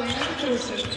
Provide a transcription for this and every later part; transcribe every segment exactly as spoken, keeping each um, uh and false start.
Diana Joseph.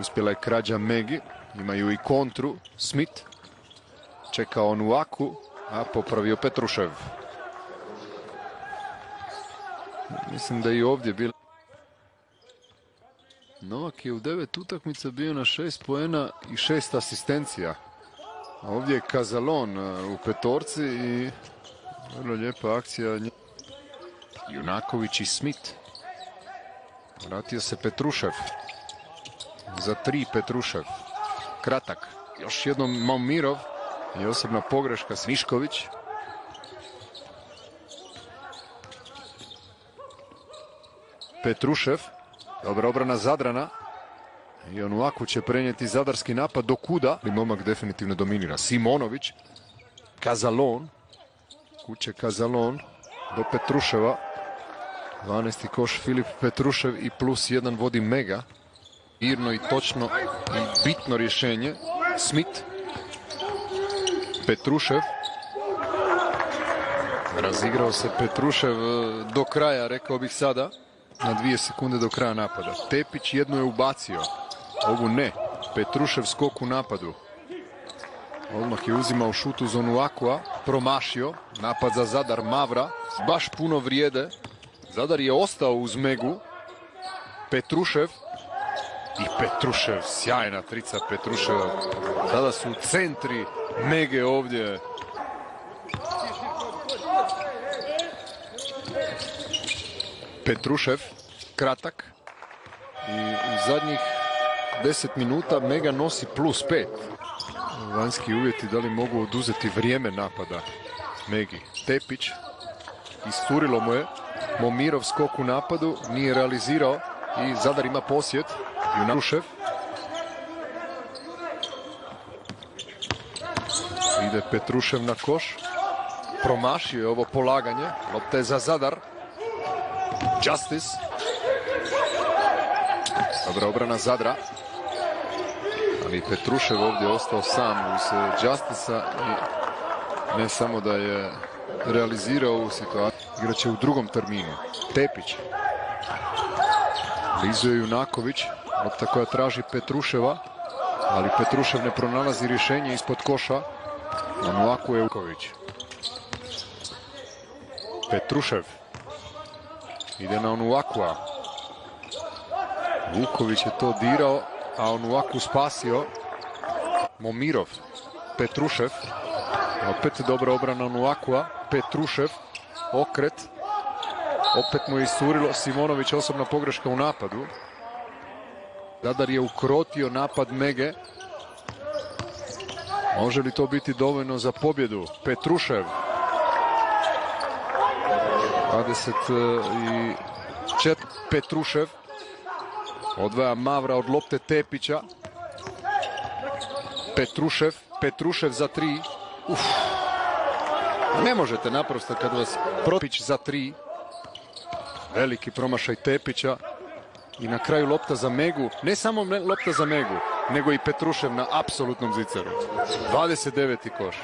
Uspjela je krađa Megi, imaju i kontru, Smith, čeka onu Aku, a popravio Petrušev. Mislim da je i ovdje bila. Novak je u devet utakmica bio na šest poena i šest asistencija. A ovdje je Kazalon u petorci i vrlo lijepa akcija. Junaković i Smith. Vratio se Petrušev. Za tri Petrušev. Kratak. Još jednom Mamirov. I osobna pogreška Smišković. Petrušev. Dobra obrana Zadrana. I on u Aku će prenijeti zadarski napad do kuda. I momak definitivno dominira. Simonović. Kazalon. Kuće Kazalon. Do Petruševa. dvanaesti koš Filip Petrušev i plus jedan vodi Mega. Irno i točno i bitno rješenje. Smith. Petrušev. Razigrao se Petrušev do kraja, rekao bih sada. Na dvije sekunde do kraja napada. Tepić jednu je ubacio. Ovu ne. Petrušev skok u napadu. Odmah je uzimao šut u zonu Akua. Promašio. Napad za Zadar Mavra. Baš puno vrijede. Zadar je ostao uz Megu. Petrušev. I Petrušev, sjajna trica Petruševa. Sada su centri Mege ovdje. Petrušev, kratak. I u zadnjih deset minuta Mega nosi plus pet. Vanjski uvjeti da li mogu oduzeti vrijeme napada Megi. Tepić, isturilo mu je. Momirov skok u napadu, nije realizirao i Zadar ima posjed. Junarušev. Ide Petrušev na koš. Promašio je ovo polaganje. Lopta je za Zadar. Justice. Dobra obrana Zadra. Ali Petrušev ovdje ostao sam uz Justica. I ne samo da je realizirao ovu situaciju. Igraće u drugom terminu. Tepić. Blizu je Junaković. Lopta koja traži Petruševa. Ali Petrušev ne pronalazi rješenje ispod koša. Onuaku je Uković. Petrušev ide na Onuakua. Vuković je to dirao, a Onuaku spasio. Momirov, Petrušev. Opet dobra obrana Onuakua. Petrušev, okret. Opet mu je isturilo. Simonović, osobna pogreška u napadu. Zadar je ukrotio napad Mege. Može li to biti dovoljno za pobjedu? Petrušev. dvadeset četiri Petrušev odvaja Mavra od lopte Tepića. Petrušev, Petrušev za tri. Uf. Ne možete naprosto kad vas propić za tri. Veliki promašaj Tepića. I na kraju lopta za Megu. Ne samo lopta za Megu, nego i Petrušev na apsolutnom zicaru. dvadeset deveti koš.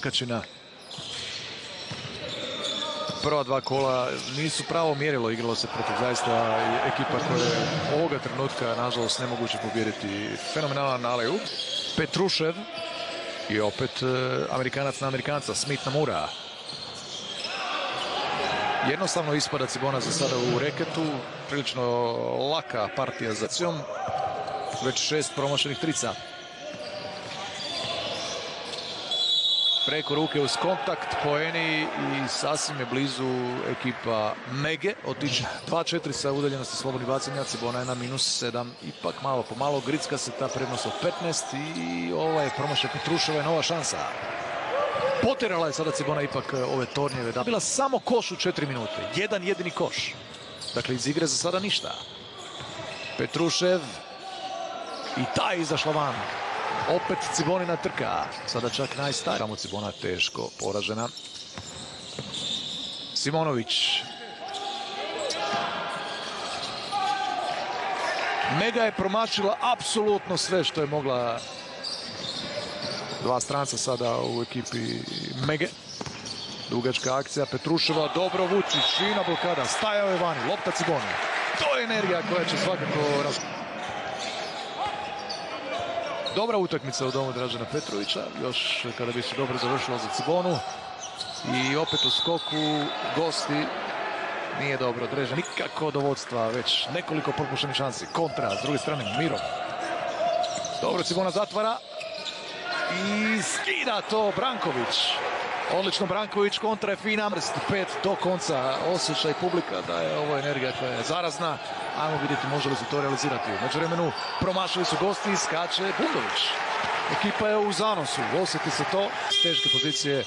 Prkačina. Prva dva kola nisu pravo mjerilo, igralo se protiv zaista ekipa koja je ovoga trenutka nažalost nemoguće pobijediti. Fenomenalan Aleu, Petrušev i opet Amerikanac na Amerikanca, Smith na Mura. Jednostavno ispada Cibona za sada u reketu, prilično laka partija za Cijom, već šest promašenih trica. Preko ruke uz kontakt, poeni i sasvim je blizu ekipa Mege. Otiče dva četiri sa udaljenosti slobodnih bacanja, Cibona je na minus sedam. Ipak malo po malo gricka se ta prednost od petnaest i ova je promašaj Petruševa je nova šansa. Poterala je sada Cibona ipak ove tornjeve. Da bila samo koš u četiri minute. Jedan jedini koš. Dakle, iz igre za sada ništa. Petrušev. I ta je izašla van. Opet Cibonina trka. Sada čak najstarija. Samo Cibona teško poražena. Simonović. Mega je promašila apsolutno sve što je mogla. Dva stranca sada u ekipi Mege. Dugačka akcija Petruševa, dobro Vučić, fina blokada, stajao je vani, lopta Ciboni. To je energija koja će svakako raz... Dobra utakmica u domu Dražena Petrovića, još kada bi se dobro završilo za Cibonu. I opet u skoku, gosti, nije dobro Dražen, nikako do vodstva, već nekoliko propuštenih šansi. Kontra, s druge strane Miro. Dobro Cibona zatvara. I skida to Branković. Odlično Branković, kontra je fina. pet do konca, osjećaj publika da je ovo energija koja je zarazna. Ajmo vidjeti može li se to realizirati. U međuvremenu promašili su gosti i skače Bundović. Ekipa je u zanosu, osjeti se to. S teške pozicije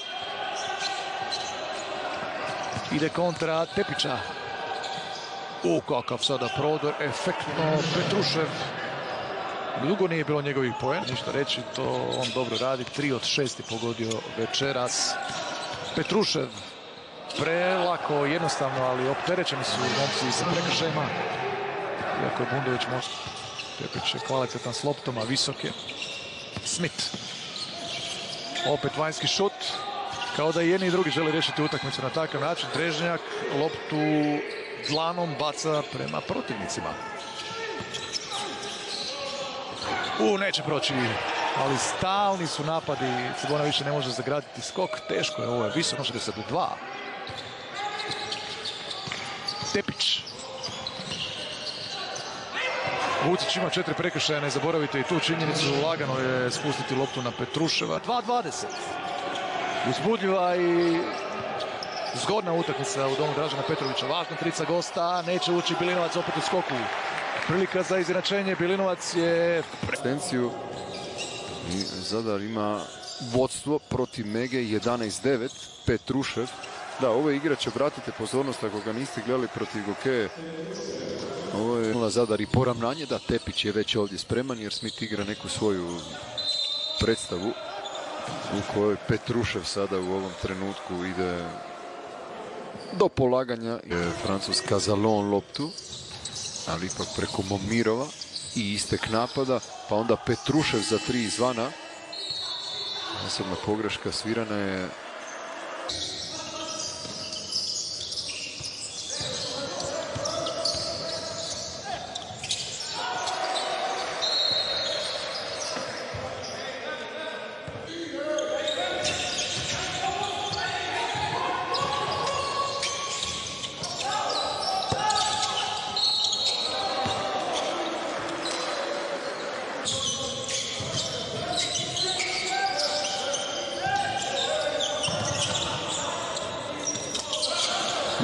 ide kontra Tepića. U, kakav sada prodor, efektno Petrušev. Dugo nije bilo njegovih poena, ništa reći, to on dobro radi, tri od šest je pogodio večeras. Petrušev, prelako, jednostavno, ali opterećeni su momci sa prekršajima. Iako je Bundović može, Tepić je kvalitetan s loptom, a visok je. Smith, opet vanjski šut, kao da i jedni i drugi žele riješiti utakmicu na takav način. Drežnjak loptu dlanom baca prema protivnicima. U, neće proći, ali stalni su napadi, Cibona više ne može zagraditi skok, teško je ovo, visok može ga sad u dva. Tepić. Vucić ima četiri prekršaja, ne zaboravite i tu činjenicu, lagano je spustiti loptu na Petruševa. dva dvadeset. Uzbudljiva i zgodna utakmica u domu Dražena Petrovića, važna trica gosta, neće ući Bilinovac opet u skoku. Prilika za izjednačenje, Bilinovac je... Pretenciju i Zadar ima vodstvo protiv Mege jedanaest devet, Petrušev. Da, ovo je igrač, obratite pozornost ako ga niste gledali protiv Gokeje. Ovo je Zadar i poravnanje, da Tepić je već ovdje spreman jer Smith igra neku svoju predstavu u kojoj Petrušev sada u ovom trenutku ide do polaganja. Francus Kazalon loptu. Ali ipak preko Momirova i istek napada, pa onda Petrušev za tri izvana. Osobna pogreška svirana je.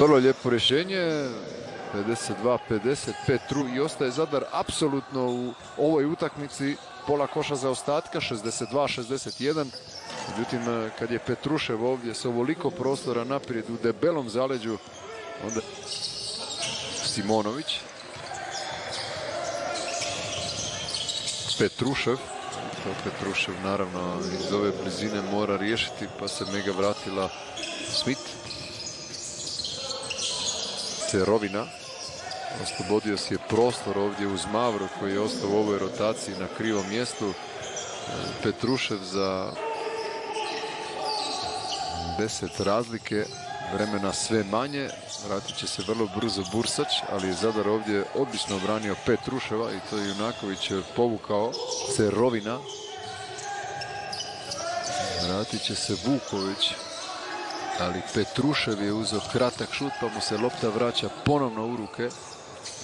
Vrlo lijepo rješenje, pedeset dva pedeset pet Petru i ostaje Zadar apsolutno u ovoj utakmici, pola koša za ostatka, šezdeset dva šezdeset jedan. Međutim, kad je Petrušev ovdje s ovoliko prostora naprijed u debelom zaleđu, onda Simonović. Petrušev, to Petrušev naravno iz ove blizine mora riješiti, pa se Mega vratila Smith. Rovina. Oslobodio se je prostor ovdje uz Mavro koji je ostao u ovoj rotaciji na krivom mjestu. Petrušev za deset razlike, vremena sve manje, vratit će se vrlo brzo Bursać, ali je Zadar ovdje odlično obranio pet ruševa i to je Junaković povukao se Rovina. Vratit će se Vuković, ali Petrušev je uzeo kratak šut, pa mu se lopta vraća ponovno u ruke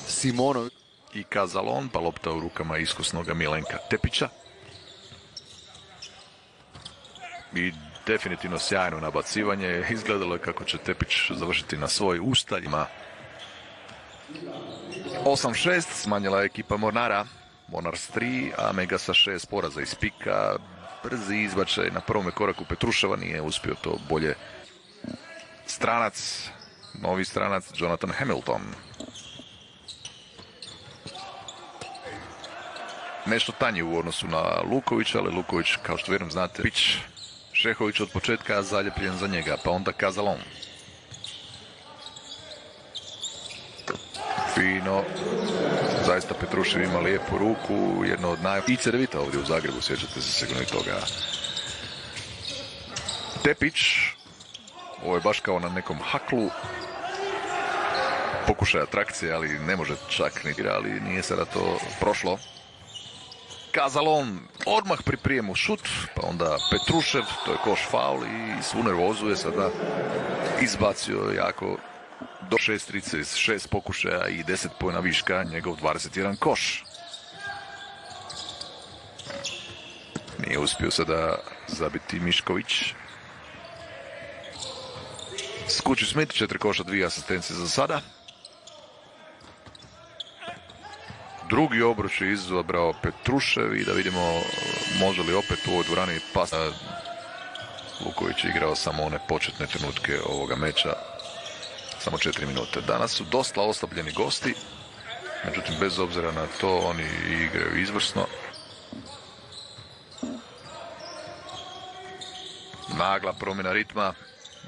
Simonović. I Kazalon, pa lopta u rukama iskusnoga Milenka Tepića. I definitivno sjajno nabacivanje. Izgledalo je kako će Tepić završiti na svoj ustaljima. osam šest smanjila je ekipa Mornara. Mornar s tri, a Mega sa šest poraza iz pika. Brzi izbačaj na prvome koraku Petruševa, nije uspio to bolje. Stranac, novi stranac, Jonathan Hamilton. Nešto tanji u odnosu na Lukovića, ali Luković, kao što vjerujem znate, Pić, Šehović od početka zaljepljen za njega, pa onda Kazalon. Fino, zaista Petrušev ima lijepu ruku, jedno od naj... i Cerevita ovdje u Zagrebu, sjećate se sigurno i toga. Tepić, ovo je baš kao na nekom haklu. Pokušaj atrakcije, ali ne može čak ni igra, ali nije sada to prošlo. Kazalon odmah pri prijemu šut, pa onda Petrušev, to je koš faul i svu nervozu je sada izbacio jako do šest trice iz šest pokušaja i deset pojena viška, njegov dvadeset jedan koš. Nije uspio sada zabiti Mišković. Skuči Smith, četiri koša, dvije asistencije za sada. Drugi obruč je izabrao Petrušev i da vidimo može li opet u ovoj dvorani pas. Luković je igrao samo one početne trenutke ovoga meča, samo četiri minute. Danas su dosta oslabljeni gosti, međutim bez obzira na to oni igraju izvrsno. Nagla promjena ritma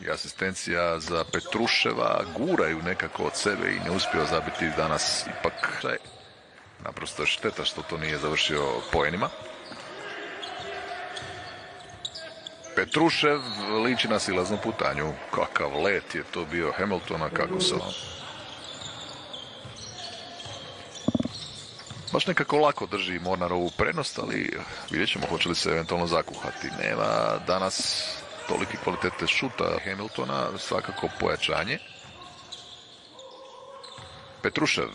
i asistencija za Petruševa, guraju nekako od sebe i ne uspio zabiti danas ipak. Naprosto šteta što to nije završio poenima. Petrušev liči na silaznu putanju. Kakav let je to bio Hamiltona, kako se... Baš nekako lako drži Mornarovu prednost, ali vidjet ćemo hoće li se eventualno zakuhati. Nema danas toliki kvalitete šuta Hamiltona, svakako pojačanje. Petrušev.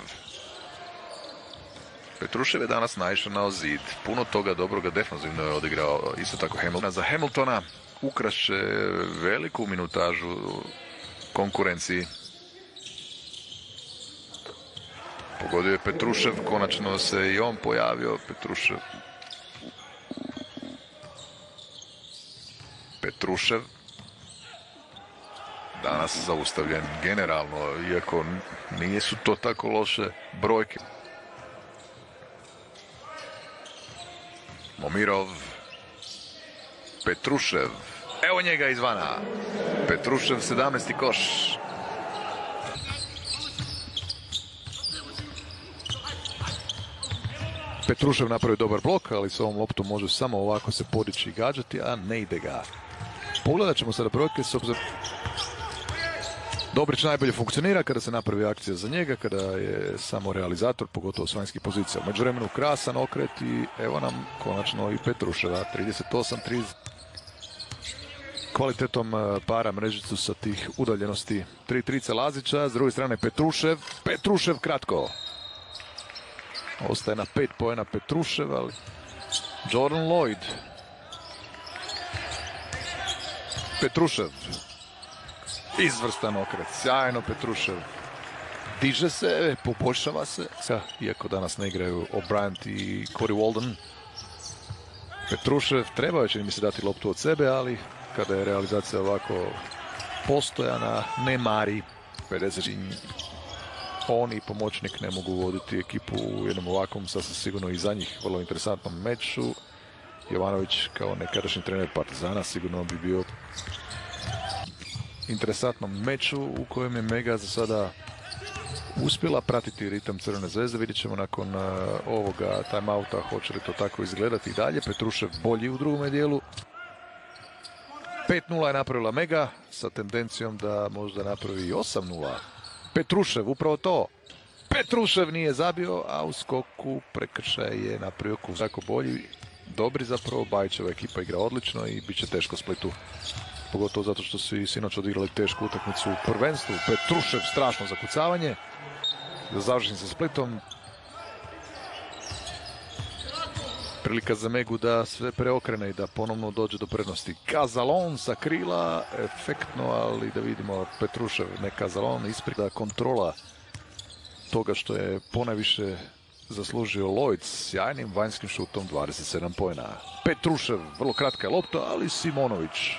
Petrušev je danas naišao na zid. Puno toga dobroga defensivno je odigrao isto tako Hamiltona. Za Hamiltona ukraše veliku minutažu konkurenciji. Pogodio je Petrušev, konačno se i on pojavio. Petrušev. Petrušev. Danas zaustavljen generalno, iako nisu to tako loše brojke. Momirov, Petrušev, evo njega izvana, Petrušev sedamnaesti koš. Petrušev napravi dobar blok, ali s ovom loptom može samo ovako se podići i gađati, a ne ide ga. Pogledat ćemo sada brojke s obzirom. Dobrić najbolje funkcionira kada se napravi akcija za njega, kada je samo realizator, pogotovo s vanjskih pozicija. U međuvremenu krasan okret i evo nam konačno i Petruševa. trideset osam trideset. Kvalitetom para mrežicu sa tih udaljenosti. tri trica Lazića, s druge strane Petrušev. Petrušev kratko. Ostaje na pet poena Petrušev, ali Jordan Lloyd. Petrušev. Izvrstan okret, sjajno Petrušev. Diže se, poboljšava se. Iako danas ne igraju O'Brien i Corey Walden. Petrušev trebao će mi se dati loptu od sebe, ali kada je realizacija ovako postojana, ne mari. On i pomoćnik ne mogu voditi ekipu u jednom ovakvom, sasvim sigurno i za njih, vrlo interesantnom meču. Jovanović kao nekadašnji trener Partizana sigurno bi bio... interesantnom meču u kojem je Mega za sada uspjela pratiti ritam Crvene zvezde. Vidjet ćemo nakon ovoga timeouta hoće li to tako izgledati i dalje. Petrušev bolji u drugome dijelu. pet nula je napravila Mega sa tendencijom da možda napravi osam nula. Petrušev, upravo to. Petrušev nije zabio, a u skoku prekršaj je napravio Kuzako bolji. Dobri zapravo, Bajićeva ekipa igra odlično i bit će teško Splitu. Pogotovo zato što su i sinoć odigrali tešku utakmicu u prvenstvu. Petrušev, strašno zakucavanje. Završen sa Splitom. Prilika za Megu da sve preokrene i da ponovno dođe do prednosti. Kazalon sa krila, efektno, ali da vidimo Petrušev, ne Kazalon, ispreda kontrola toga što je ponajviše zaslužio Lloyd s sjajnim vanjskim šutom, dvadeset sedam pojena. Petrušev, vrlo kratka lopta, ali Simonović.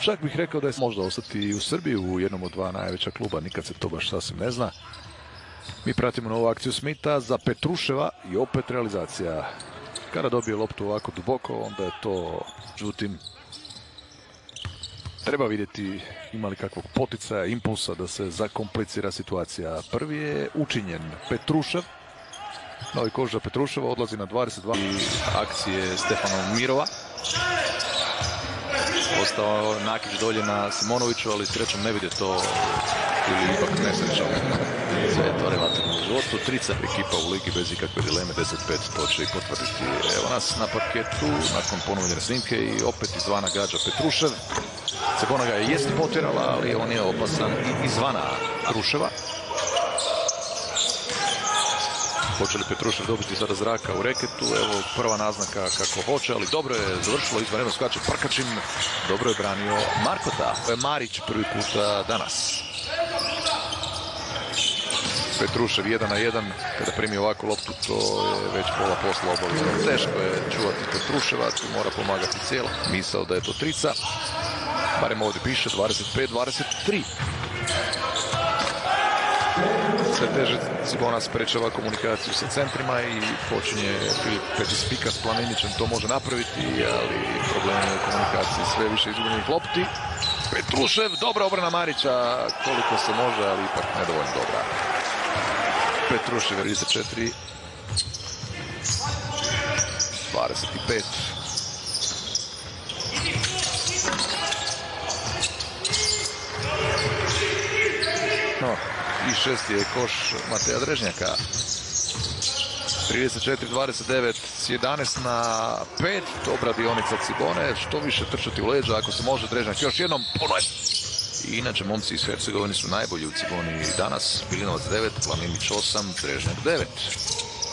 Čak bih rekao da je možda ostati i u Srbiji u jednom od dva najveća kluba, nikad se to baš sasvim ne zna. Mi pratimo novu akciju Smitha za Petruševa i opet realizacija. Kada dobije loptu ovako duboko, onda je to, međutim, treba vidjeti ima li kakvog poticaja, impulsa da se zakomplicira situacija. Prvi je učinjen Petrušev, novi koš za Petruševa, odlazi na dvadeset dva. I akcije Stefana Mirova. Ostao Nakić dolje na Simonoviću, ali srećom ne vide to, ili ipak nesrećom. Sve je to relativno u životu. Trica ekipa u ligi bez ikakve dileme, deset pet, to će i potvrditi. Evo nas na parketu, nakon ponovljene snimke i opet izvana gađa Petrušev. Cebona ga je jest potjerala, ali on je opasan i izvana Petruševa. Hoće li Petrušev dobiti sada zraka u reketu, evo prva naznaka kako hoće, ali dobro je završilo, izvanredno skače Prkačin, dobro je branio Markota. Marić prvi puta danas. Petrušev jedan na jedan, kada primi ovakvu loptu, to je već pola posla obavezno. Teško je čuvati Petruševa, tu mora pomagati cijelo. Misao da je to trica, barem ovdje piše dvadeset pet dvadeset tri. Sve teže Cibona sprečava komunikaciju sa centrima i počinje Filip Petispika s Planinićem, to može napraviti, ali problem je u komunikaciji, sve više izgubljenih lopti. Petrušev, dobra obrana Marića, koliko se može, ali ipak nedovoljno dobra. Petrušev, trideset četiri, dvadeset pet. No. I šesti je koš Mateja Drežnjaka. trideset četiri dvadeset devet, jedanaest na pet. Dobra dionica Cibone. Što više trčati u leđa ako se može. Drežnjak još jednom. Puno je. I inače momci iz Hercegovine su najbolji u Ciboni danas. Bilinovac devet, Planinić osam, Drežnjak devet.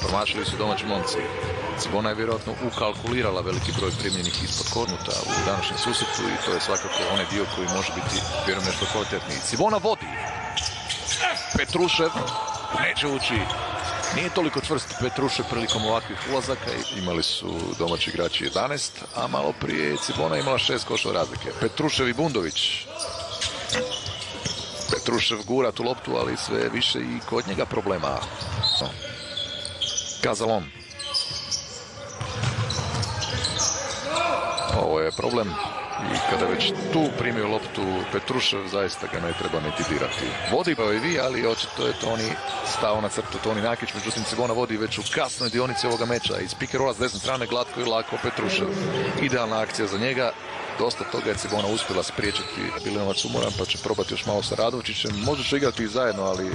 Promašili su domaći momci. Cibona je vjerojatno ukalkulirala veliki broj primljenih ispod kornuta u današnjem susretu i to je svakako onaj dio koji može biti vjerujem nešto kvalitetniji. Cibona vodi. Petrušev neće ući, nije toliko čvrst Petrušev prilikom ovakvih ulazaka. Imali su domaći igrači jedanaest, a malo prije Cibona imala šest koševa razlike. Petrušev i Bundović. Petrušev gura tu loptu, ali sve više i kod njega problema. Kazalon. Ovo je problem. I kada već tu primio loptu Petrušev, zaista ga ne treba niti dirati. Vodi pa i vi, ali očito je Toni stao na crtu, Toni Nakić. Međutim, Cibona vodi već u kasnoj dionici ovoga meča. Iz pick and rolla s desne strane, glatko i lako Petrušev. Idealna akcija za njega. Dosta toga je Cibona uspjela spriječiti. Bilinovac umoran, pa će probati još malo sa Radovčićem. Možda će igrati i zajedno, ali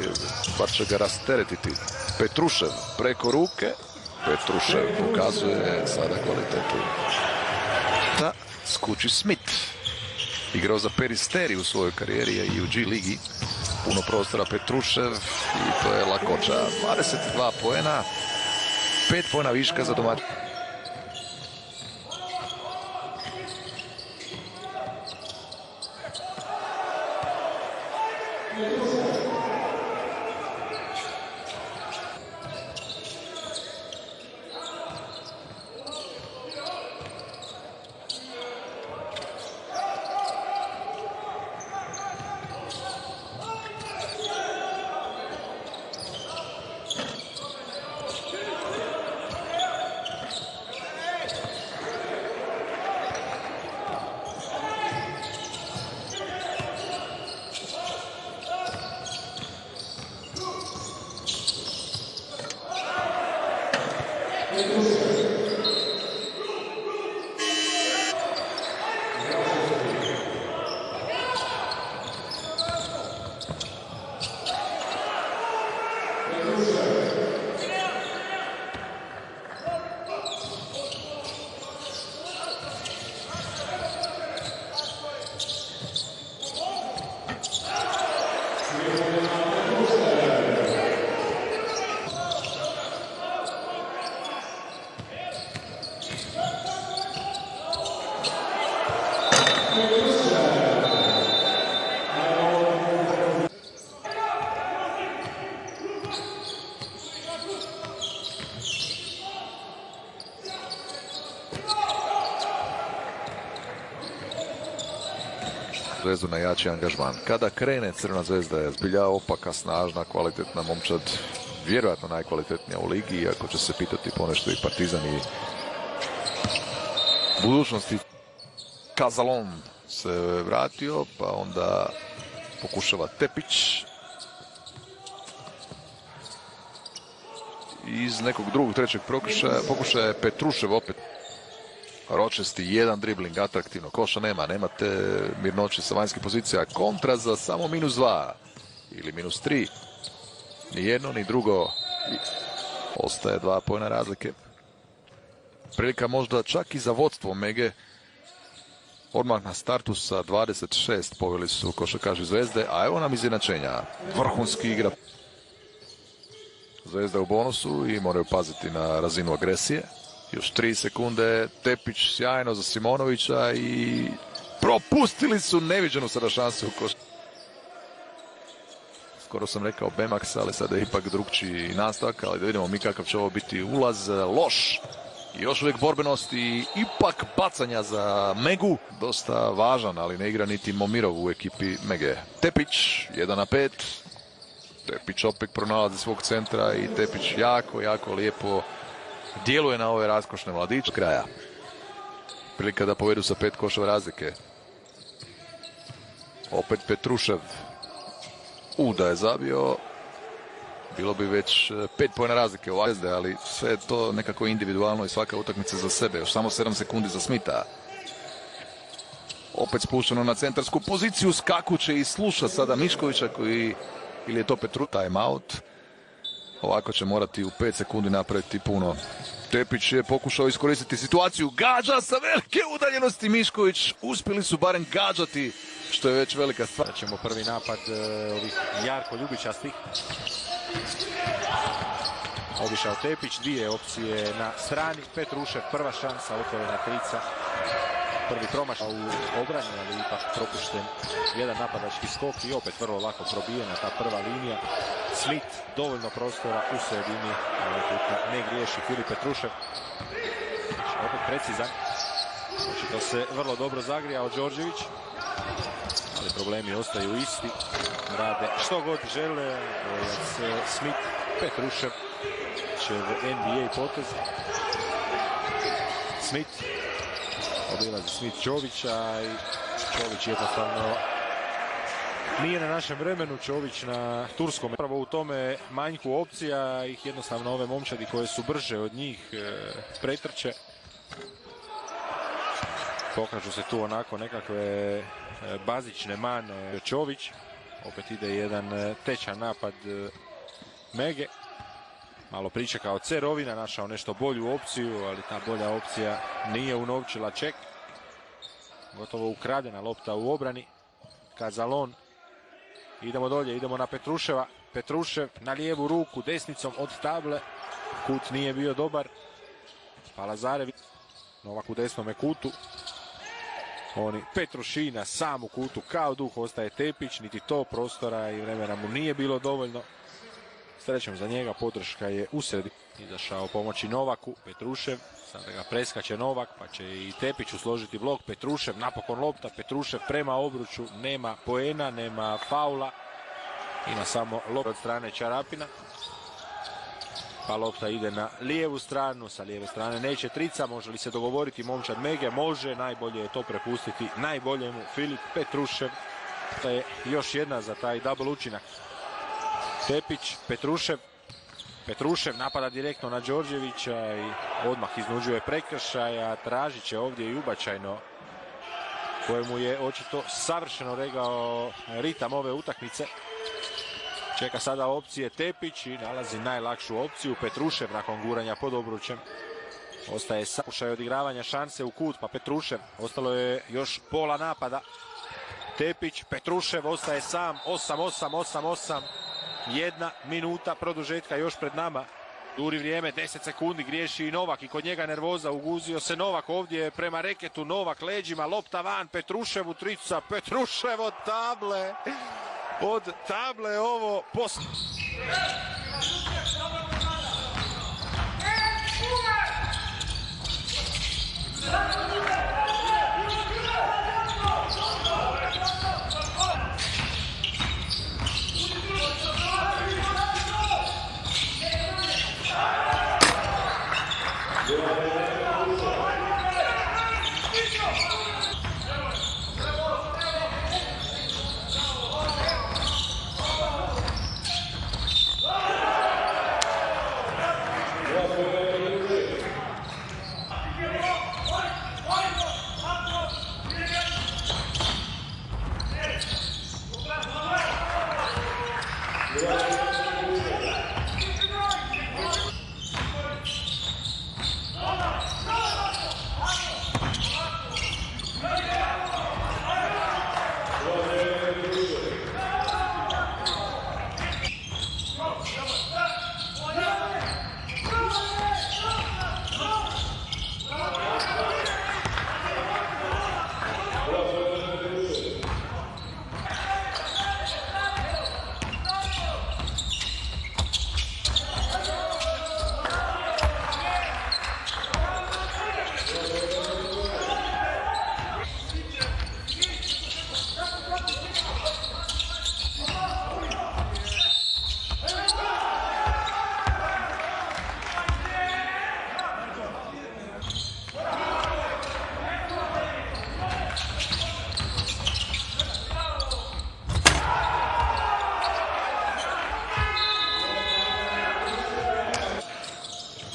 bar će ga rasteretiti. Petrušev preko ruke. Petrušev pokazuje sada kvalitetu. Da. Skuči Smith. Igrao za Peristeri u svojoj karijeri i u G ligi. Puno prostora Petrušev i to je lakoća. dvadeset dva poena. pet poena viška za domaćin. Zvezdu na jači angažman. Kada krene Crvena zvezda je zbilja opaka, snažna, kvalitetna momčad, vjerojatno najkvalitetnija u ligi, iako će se pitati ponešto i Partizan i budućnosti. Kazalon se vratio, pa onda pokušava Tepić. Iz nekog drugog, trećeg pokušaja, pokušaja je Petrušev opet. Ročesti, jedan dribling, atraktivno. Koša nema, nemate mirnoće sa vanjskih pozicija. Kontra za samo minus dva ili minus tri. Ni jedno, ni drugo. Ostaje dva pojena razlike. Prilika možda čak i za vodstvo Mege. Odmah na startu sa dvadeset šest poveli su košarkaši Zvezde, a evo nam izjednačenja. Vrhunski igra. Zvezda u bonusu i moraju paziti na razinu agresije. Još tri sekunde, Tepić sjajno za Simonovića i propustili su neviđenu sada šansu u koš... Skoro sam rekao Bemaks, ali sada je ipak drugčiji nastavak, ali da vidimo mi kakav će ovo biti ulaz. Loš, još uvijek borbenosti, ipak bacanja za Megu. Dosta važan, ali ne igra niti Momirov u ekipi Mege. Tepić, jedan na pet. Tepić opet pronalazi svog centra i Tepić jako, jako lijepo djeluje na ove raskošne mladiće. Kraja. Prilika da povedu sa pet koševa razlike. Opet Petrušev. U, da je zabio. Bilo bi već pet pojena razlike u Zvezde, ali sve je to nekako individualno i svaka utakmica za sebe. Još samo sedam sekundi za Smita. Opet spušteno na centarsku poziciju. Skakuće i sluša sada Miškovića koji... Ili je to Petru, time out. Ovako će morati u pet sekundi napraviti puno. Tepić je pokušao iskoristiti situaciju. Gađa sa velike udaljenosti Mišković. Uspjeli su barem gađati, što je već velika stvar. Ćemo prvi napad ovih Jarko Ljubičastih. Obišao Tepić, dvije opcije na strani. Petrušev, prva šansa, otvorena trica. Prvi promaš u obrani, ali ipak propušten jedan napadački skok i opet vrlo lako probijena ta prva linija. Smit, dovoljno prostora u sredini, ali puta ne griješi Filip Petrušev. Opet precizan. Znači da se vrlo dobro zagrijao Đorđević, ali problemi ostaju isti. Rade što god žele, Smit, Petrušev će u N B A potez. Smit. Obilazi Smit Čovića i Čović jednostavno nije na našem vremenu, Čović na turskom. Pravo u tome manjku opcija, ih jednostavno ove momčadi koje su brže od njih pretrče. Pokažu se tu onako nekakve bazične mane. Čović, opet ide jedan tečan napad Mege. Malo pričekao Cerovina, našao nešto bolju opciju, ali ta bolja opcija nije unovčila ček. Gotovo ukradena lopta u obrani. Kazalon. Idemo dolje, idemo na Petruševa. Petrušev na lijevu ruku, desnicom od table. Kut nije bio dobar. Palazarević. Novak u desnome kutu. Oni Petrušina sam u kutu kao duh, ostaje Tepić. Niti to prostora i vremena mu nije bilo dovoljno. Srećom za njega, podrška je u sredi. Izašao pomoći Novaku, Petrušev, sada ga preskače Novak, pa će i Tepić usložiti blok. Petrušev, napokon lopta, Petrušev prema obruču, nema poena, nema faula, ima samo lopta od strane Čarapina. Pa lopta ide na lijevu stranu, sa lijeve strane neće trica, može li se dogovoriti momčad Mege? Može, najbolje je to prepustiti najboljemu Filip Petrušev. To je još jedna za taj double učinak. Tepić, Petrušev, Petrušev napada direktno na Đorđevića i odmah iznuđuje prekršaja, tražit će ovdje i ubačajno, kojemu je očito savršeno regao ritam ove utakmice. Čeka sada opcije Tepić i nalazi najlakšu opciju, Petrušev nakon guranja pod obručem. Ostaje sakušaj odigravanja šanse u kut, pa Petrušev, ostalo je još pola napada. Tepić, Petrušev ostaje sam, osam osam osam osam. Jedna minuta produžetka još pred nama. Duri vrijeme, deset sekundi, griješi i Novak i kod njega nervoza, uguzio se Novak ovdje prema reketu, Novak leđima, lopta van, Petruševu trica, Petruševo table, od table ovo posl...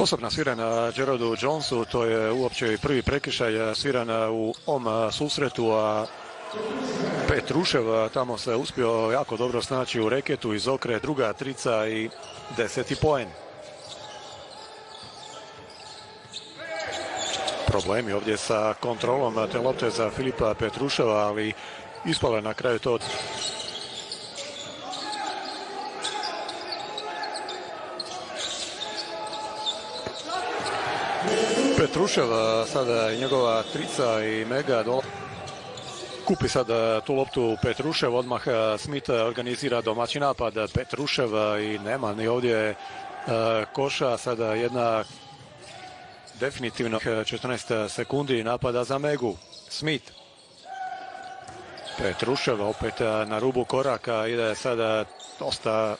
Sposobna svirana Jerodu Jonesu, to je uopće prvi prekršaj svirana u ovom susretu, a Petrušev tamo se uspio jako dobro snaći u reketu, iz okre druga trica i deseti poen. Problemi ovdje sa kontrolom te lopte za Filipa Petruševa, ali ispalo je na kraju to. Petrušev sada je njegova trica i mega dola. Kupi sada tu loptu Petrušev, odmah Smith organizira domaći napad Petrušev i nema ni ovdje koša. Sada jedna definitivno četrnaest sekundi napada za Megu. Smith. Petrušev opet na rubu koraka, ide sada dosta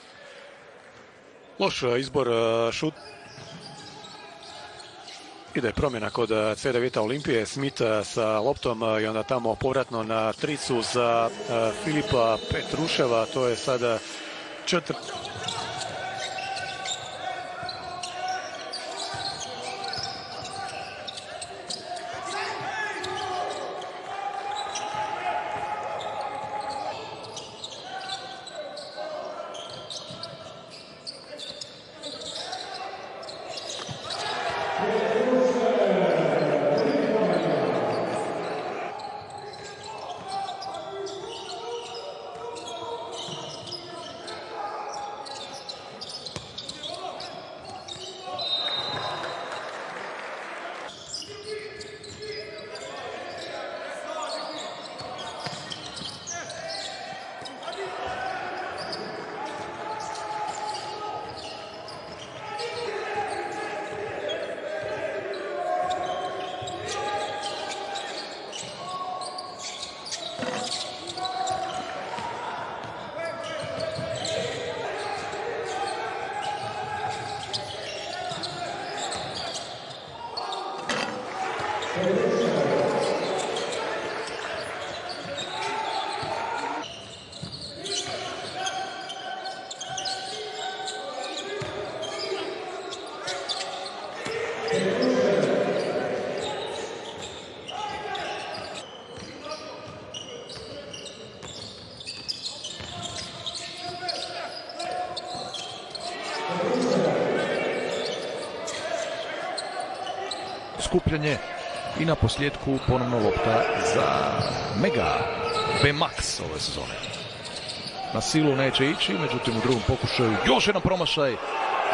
loš izbor šut. Ide promjena kod C devet Olimpije, Smith sa loptom i onda tamo povratno na tricu za Filipa Petruševa. To je sada četiri. Skupljanje i na posljedku ponovno lopta za Mega B-Max ove sezone. Na silu neće ići, međutim u drugom pokušaju još jedan promašaj.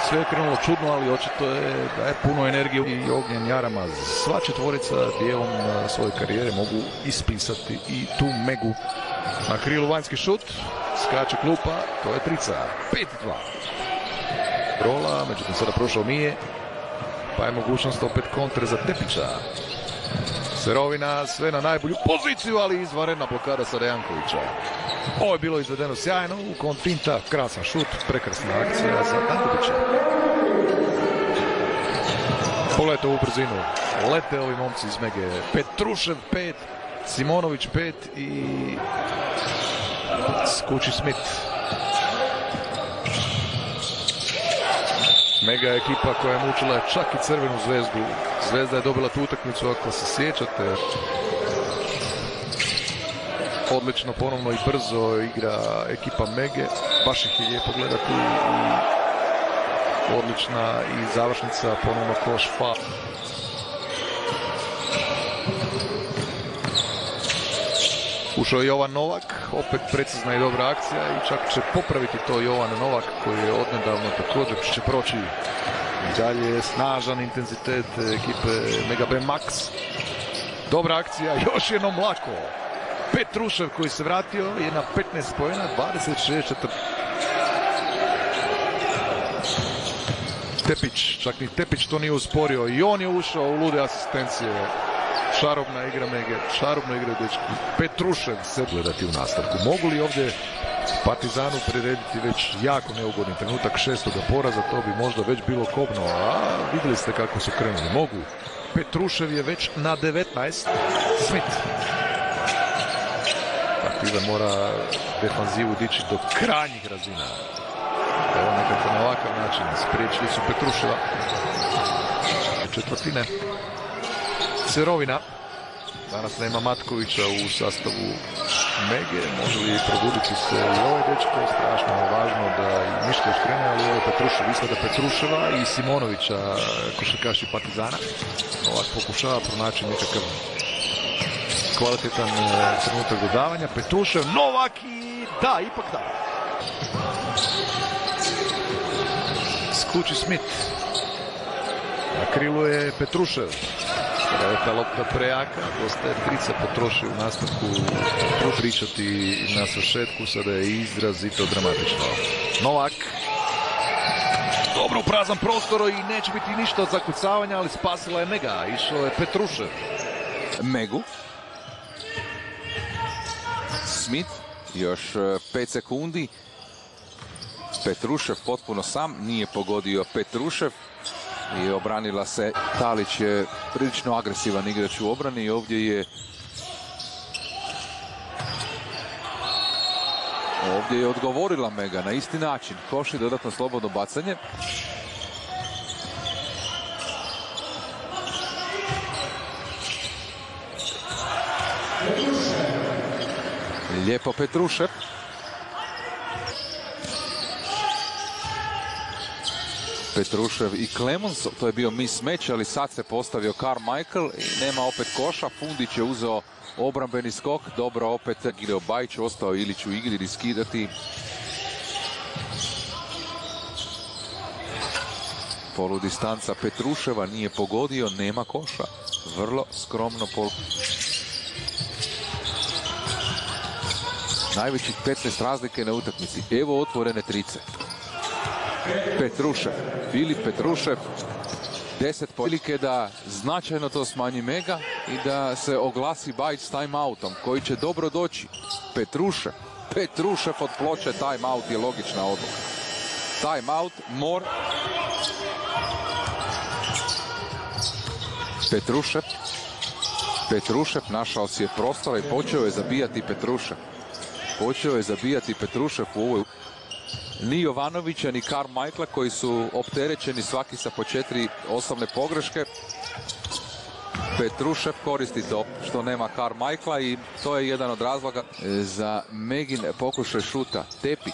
Sve je krenulo čudno, ali očito je da je puno energije i Ognjen Jarama. Sva četvorica dijelom svoje karijere mogu ispisati i tu Megu. Na krilu vanjski šut, skače klupa, to je trica, pet dva. Rola, međutim sada prošao nije. Pa je mogućnost opet kontre za Tepića. Serovina sve na najbolju poziciju, ali izvanredna blokada sada Jankovića. Ovo je bilo izvedeno sjajno, u kontinta, krasan šut, prekrasna akcija za Jankovića. Pogledajte ovu brzinu, lete ovi momci iz Mege. Petrušev pet, Simonović pet i Skuči Smith. Mega ekipa koja je mučila čak i Crvenu zvezdu. Zvezda je dobila tu utakmicu, ako se sjećate. Odlično, ponovno i brzo igra ekipa Mege. Baš ih je lijepo gledati. Odlična i završnica, ponovno koš faul. Ušao je Jovan Novak, opet precizna i dobra akcija i čak će popraviti to Jovan Novak koji je odnedavno također će proći. I dalje snažan intenzitet ekipe Mega B-Max. Dobra akcija, još jednom lako. Petrušev koji se vratio je na petnaest poena, dvadeset šest četrnaest. Tepić, čak ni Tepić to nije usporio i on je ušao u lude asistencije. Šarobna igra Mege, šarobna igra dečki. Petrušev se gledati u nastavku. Mogu li ovdje Partizanu prirediti već jako neugodni trenutak šestoga poraza, to bi možda već bilo kobno, a vidjeli ste kako su krenuli. Mogu. Petrušev je već na devetnaest. Smith. Partizan mora defanzivu dići do krajnjih razina. Evo opet na ovakav način spriječili su Petruševa. Četvrtine. Cerovina. Danas nema Matkovića u sastavu Mege. Može li probuditi se i ovaj dečko? Strašno je važno da i Mišković krene, ali ovo je Petrušev. Ispada Petruševa i Simonovića, košarkaši Partizana. Ovak pokušava pronaći nekakav kvalitetan trenutak dodavanja. Petrušev, Novak i da, ipak da. Skuči Smith. Na krilu je Petrušev. Kada je ta lopta prejaka, dosta je trica potroši u nastavku pričati na svršetku, sada je izrazito dramatično. Novak. Dobro u prazan prostor i neće biti ništa od zakucavanja, ali spasila je Mega. Išao je Petrušev. Megu. Smith, još pet sekundi. Petrušev potpuno sam, nije pogodio Petrušev. I obranila se. Talić je prilično agresivan igrač u obrani i ovdje je ovdje je odgovorila Mega na isti način. Koš i dodatno slobodno bacanje. Lijepo Petrušev. Petrušev i Clemons, to je bio mismatch, ali sad se postavio Carmichael i nema opet koša. Fundić je uzeo obrambeni skok, dobro opet Gideo Bajić, ostao Ilić u igri, riskirati. Polu distanca Petruševa, nije pogodio, nema koša. Vrlo skromno pol... Najvećih petnaest razlike na utakmici, evo otvorene trice. Petrušev, Filip Petrušev, deset prilike da značajno to smanji Mega i da se oglasi Bajić s timeoutom koji će dobro doći. Petrušev, Petrušev od ploče, timeout je logična odluka. Timeout, mor. Petrušev, Petrušev našao si je prostora i počeo je zabijati Petrušev. Počeo je zabijati Petrušev u ovoj... Ni Jovanovića, ni Carmichaela koji su opterećeni svaki sa po četiri osnovne pogreške. Petrušev koristi to što nema Carmichaela i to je jedan od razloga za Megin pokušaj šuta. Tepić,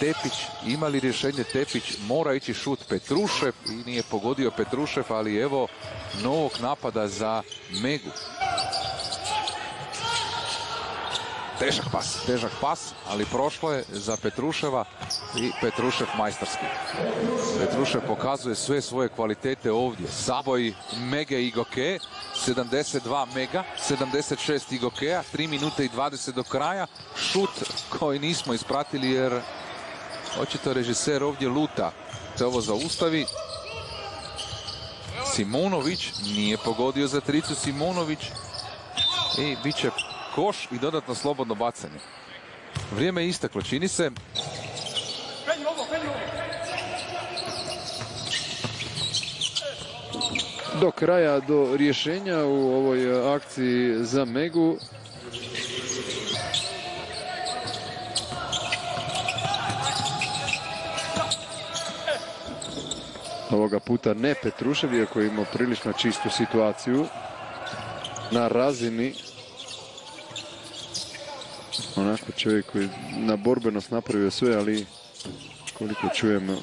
Tepić, ima li rješenje Tepić? Mora ići šut Petrušev i nije pogodio Petrušev, ali evo novog napada za Megu. Težak pas, težak pas, ali prošlo je za Petruševa i Petrušev majstarski. Petrušev pokazuje sve svoje kvalitete ovdje. Saboj Mege i Goke, sedamdeset dva Mega, sedamdeset šest Gokea, tri minute i dvadeset do kraja. Šut koji nismo ispratili jer očito režiser ovdje luta. Se ovo zaustavi. Simonović nije pogodio za tricu, Simonović i bit će koš i dodatno slobodno bacanje. Vrijeme je isteklo, čini se. Do kraja, do rješenja u ovoj akciji za Megu. Ovoga puta ne Petrušev, iako je imao prilično čistu situaciju na razini. Onako čovjek koji na borbenost napravio sve, ali koliko čujem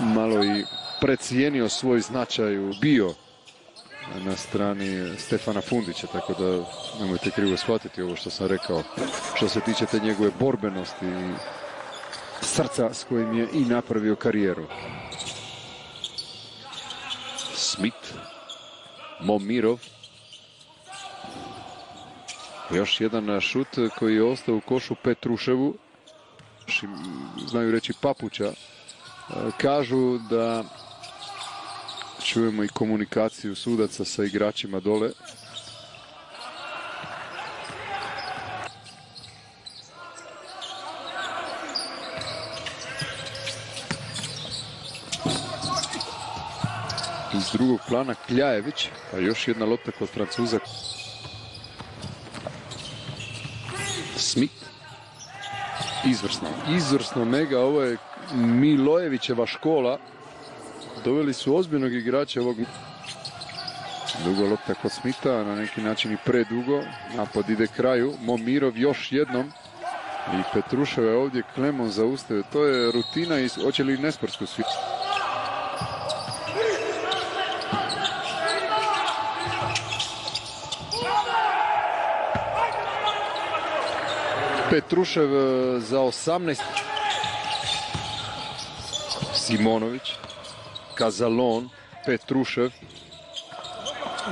malo i precijenio svoj značaj bio na strani Stefana Fundića, tako da nemojte krivo shvatiti ovo što sam rekao. Što se tiče te njegove borbenosti i srca s kojim je i napravio karijeru. Smith, Momirov. Još jedan šut koji je ostao u košu Petruševu. Znaju reći papuča. Kažu da čujemo i komunikaciju sudaca sa igračima dole. Iz drugog plana Kljajević, a još jedna lopta kod Francuza. Smith. Izvrsno. Izvrsno Mega. Ovo je Milojevićeva škola. Doveli su ozbiljnog igrača ovog. Dugo lopta kod Smita, na neki način i predugo. Napad ide kraju. Momirov još jednom. I Petrušev je ovdje, Klemon zaustavio. To je rutina i hoće li nesportsku svijetu. Petrušev za osamnaest. Simonović, Kazalon, Petrušev.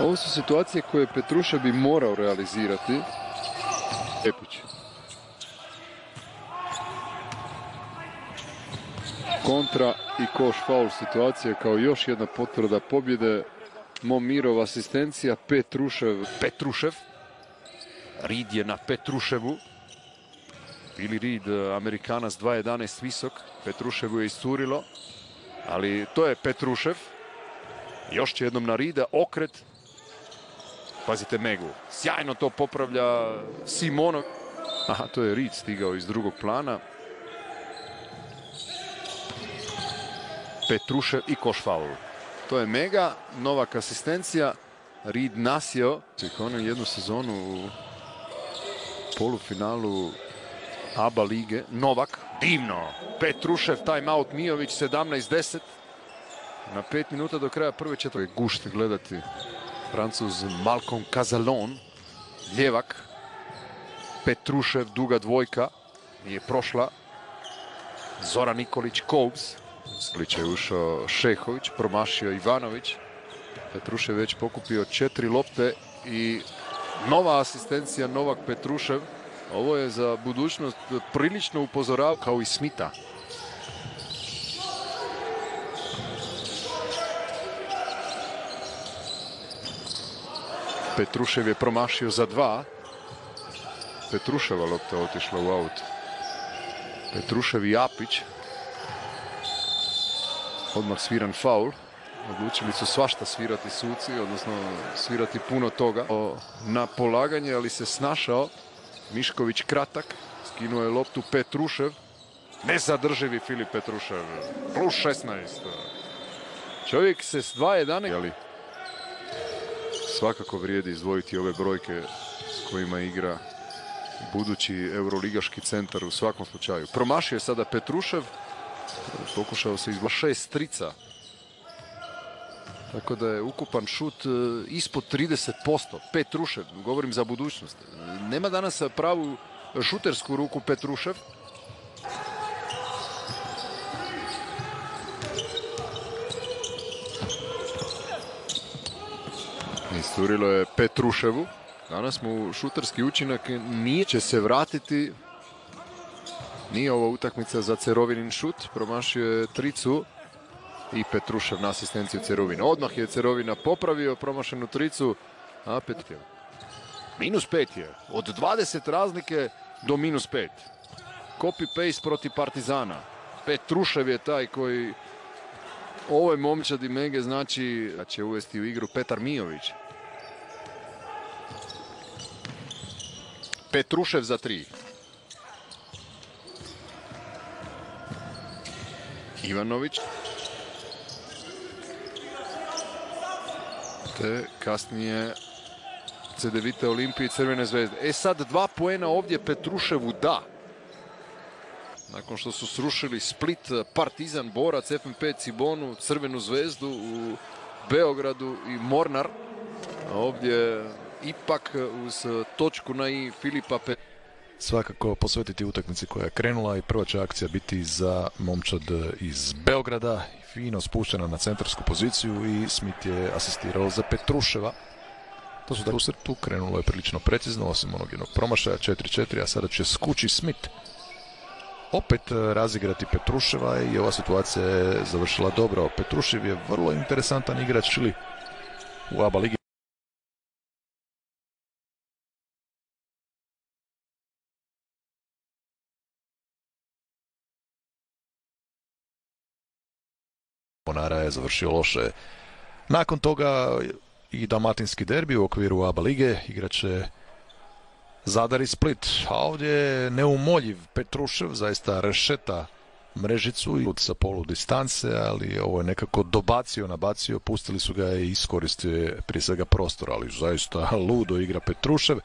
Ovo su situacije koje Petrušev bi morao realizirati. Epić. Kontra i koš faul situacije kao još jedna potvrda pobjede. Momirov asistencija, Petrušev. Petrušev. Rid je na Petruševu. Ili Rid, Amerikanac, dva jedanaest visok. Petruševu je iscurilo. Ali to je Petrušev. Još će jednom na Rida, okret. Pazite Megu. Sjajno to popravlja Simonov. Aha, to je Rid stigao iz drugog plana. Petrušev i koš faul. To je Mega, Novak asistencija. Rid nasjeo. Ono je jednu sezonu u polufinalu A B A lige. Novak, divno. Petrušev, timeout Mijović, sedamnaest deset. Na pet minuta do kraja prve četvrtine. Gušt gledati Francuz Malcolm Kazalon. Ljevak. Petrušev, duga dvojka. Nije prošla. Zoran Nikolić, Koubs. Skliče je ušao Šehović, promašio Ivanović. Petrušev već pokupio četiri lopte i nova asistencija Novak Petrušev. Ovo je za budućnost prilično upozorao kao i Smita. Petrušev je promašio za dva. Petruševa lopta otišla u aut. Petrušev i Apić. Odmah sviran faul. Odlučili su svašta svirati suci, odnosno svirati puno toga. Na polaganje, ali se snašao. Mišković kratak. Skinuo je loptu Petrušev. Nezadrživi Filip Petrušev. Plus šesnaest. Čovjek se s dva jedanaest... Ali svakako vrijedi izdvojiti ove brojke s kojima igra budući euroligaški centar u svakom slučaju. Promašio je sada Petrušev. Pokušao se izbaciti šest strica. Tako da je ukupan šut ispod trideset posto. Petrušev, govorim za budućnost. Nema danas pravu šutersku ruku Petrušev. Isturilo je Petruševu. Danas mu šuterski učinak nije, će se vratiti. Nije ova utakmica za Cerovinin šut. Promašio je tricu i Petrušev na asistenciju Cerovina. Odmah je Cerovina popravio promašenu tricu. A pet je. Minus pet je. Od dvadeset razlike do minus pet. Copy-paste protiv Partizana. Petrušev je taj koji... Ovo je momčad i Mege, znači da će uvesti u igru Petar Mijović. Petrušev za tri. Ivanović. Te kasnije C D V T Olimpije i Crvene zvezde. E sad dva poena ovdje Petruševu da. Nakon što su srušili Split, Partizan, Borac, F M P, Cibonu, Crvenu zvezdu u Beogradu i Mornar. A ovdje ipak uz točku na i Filipa Petruševa. Svakako posvetiti utakmici koja je krenula i prva će akcija biti za momčad iz Beograda. Fino spuštena na centarsku poziciju i Smit je asistirao za Petruševa. To su da u srtu, krenulo je prilično precizno, osim onog jednog promašaja četiri četiri, a sada će skući Smit. Opet razigrati Petruševa i ova situacija je završila dobro. Petrušev je vrlo interesantan igrač ili u A B A ligi. Ponara je završio loše. Nakon toga i dalmatinski derbi u okviru A B A lige igrače Zadar i Split, a ovdje je neumoljiv Petrušev, zaista rešeta mrežicu i sa polu distance, ali ovo je nekako dobacio, nabacio, pustili su ga i iskoristio prije svega prostor, ali zaista ludo igra Petrušev.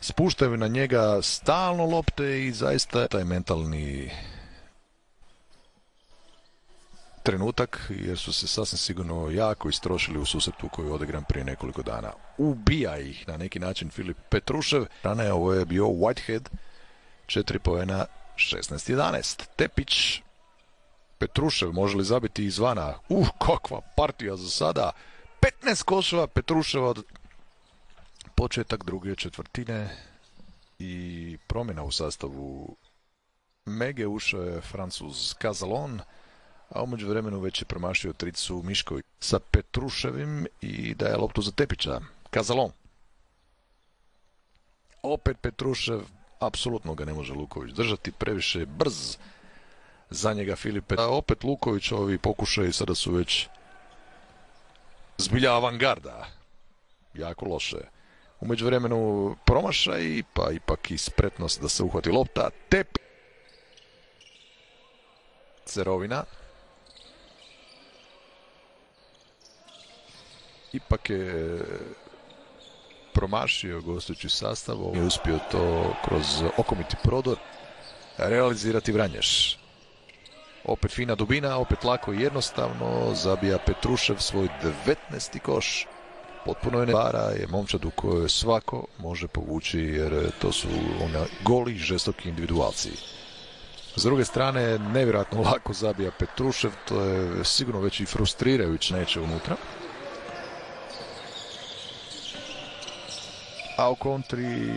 Spuštaju na njega stalno lopte i zaista taj mentalni trenutak, jer su se sasvim sigurno jako istrošili u susretu koji je odigran prije nekoliko dana. Ubija ih na neki način Filip Petrušev. Rane, ovo je bio Whitehead, četiri poena, šesnaest jedanaest. Tepić, Petrušev može li zabiti izvana? Uh, kakva partija za sada! petnaest koševa Petruševa od početak druge četvrtine i promjena u sastavu Mege, ušao je Francuz Kazalon, a umeđu vremenu već je promašio tricu Mišković sa Petruševim i daje loptu za Tepića. Kazalon. Opet Petrušev, apsolutno ga ne može Luković držati, previše je brz za njega Filip Petrušev. Opet Luković, ovi pokušaju sada su već zbilja avangarda. Jako loše. U međuvremenu promašaj, pa ipak i spretnost da se uhvati lopta. Tepić. Cerovina. Ipak je promašio gostujući sastav, i uspio to kroz okomiti prodor realizirati Vranješ. Opet fina dubina, opet lako i jednostavno zabija Petrušev svoj devetnaesti koš. Potpuno je nevara, je momčad u kojoj svako može povući, jer to su ona goli, žestoki individualci. S druge strane, nevjerojatno lako zabija Petrušev, to je sigurno već i frustrirajući neće unutra. A u kontri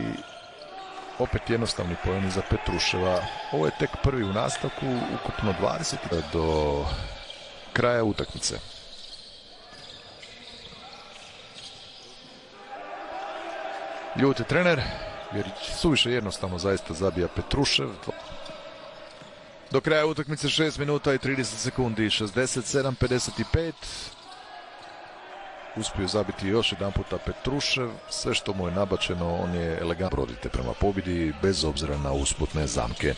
opet jednostavni poeni za Petruševa. Ovo je tek prvi u nastavku, ukupno dvadeset do kraja utakmice. Ljuti trener, jer suviše jednostavno zaista zabija Petrušev. Do kraja utakmice šest minuta i trideset sekundi, šezdeset sedam pedeset pet. Uspio zabiti još jedan puta Petrušev, sve što mu je nabačeno, on je elegantno prodite prema pobjedi, bez obzira na usputne zamke.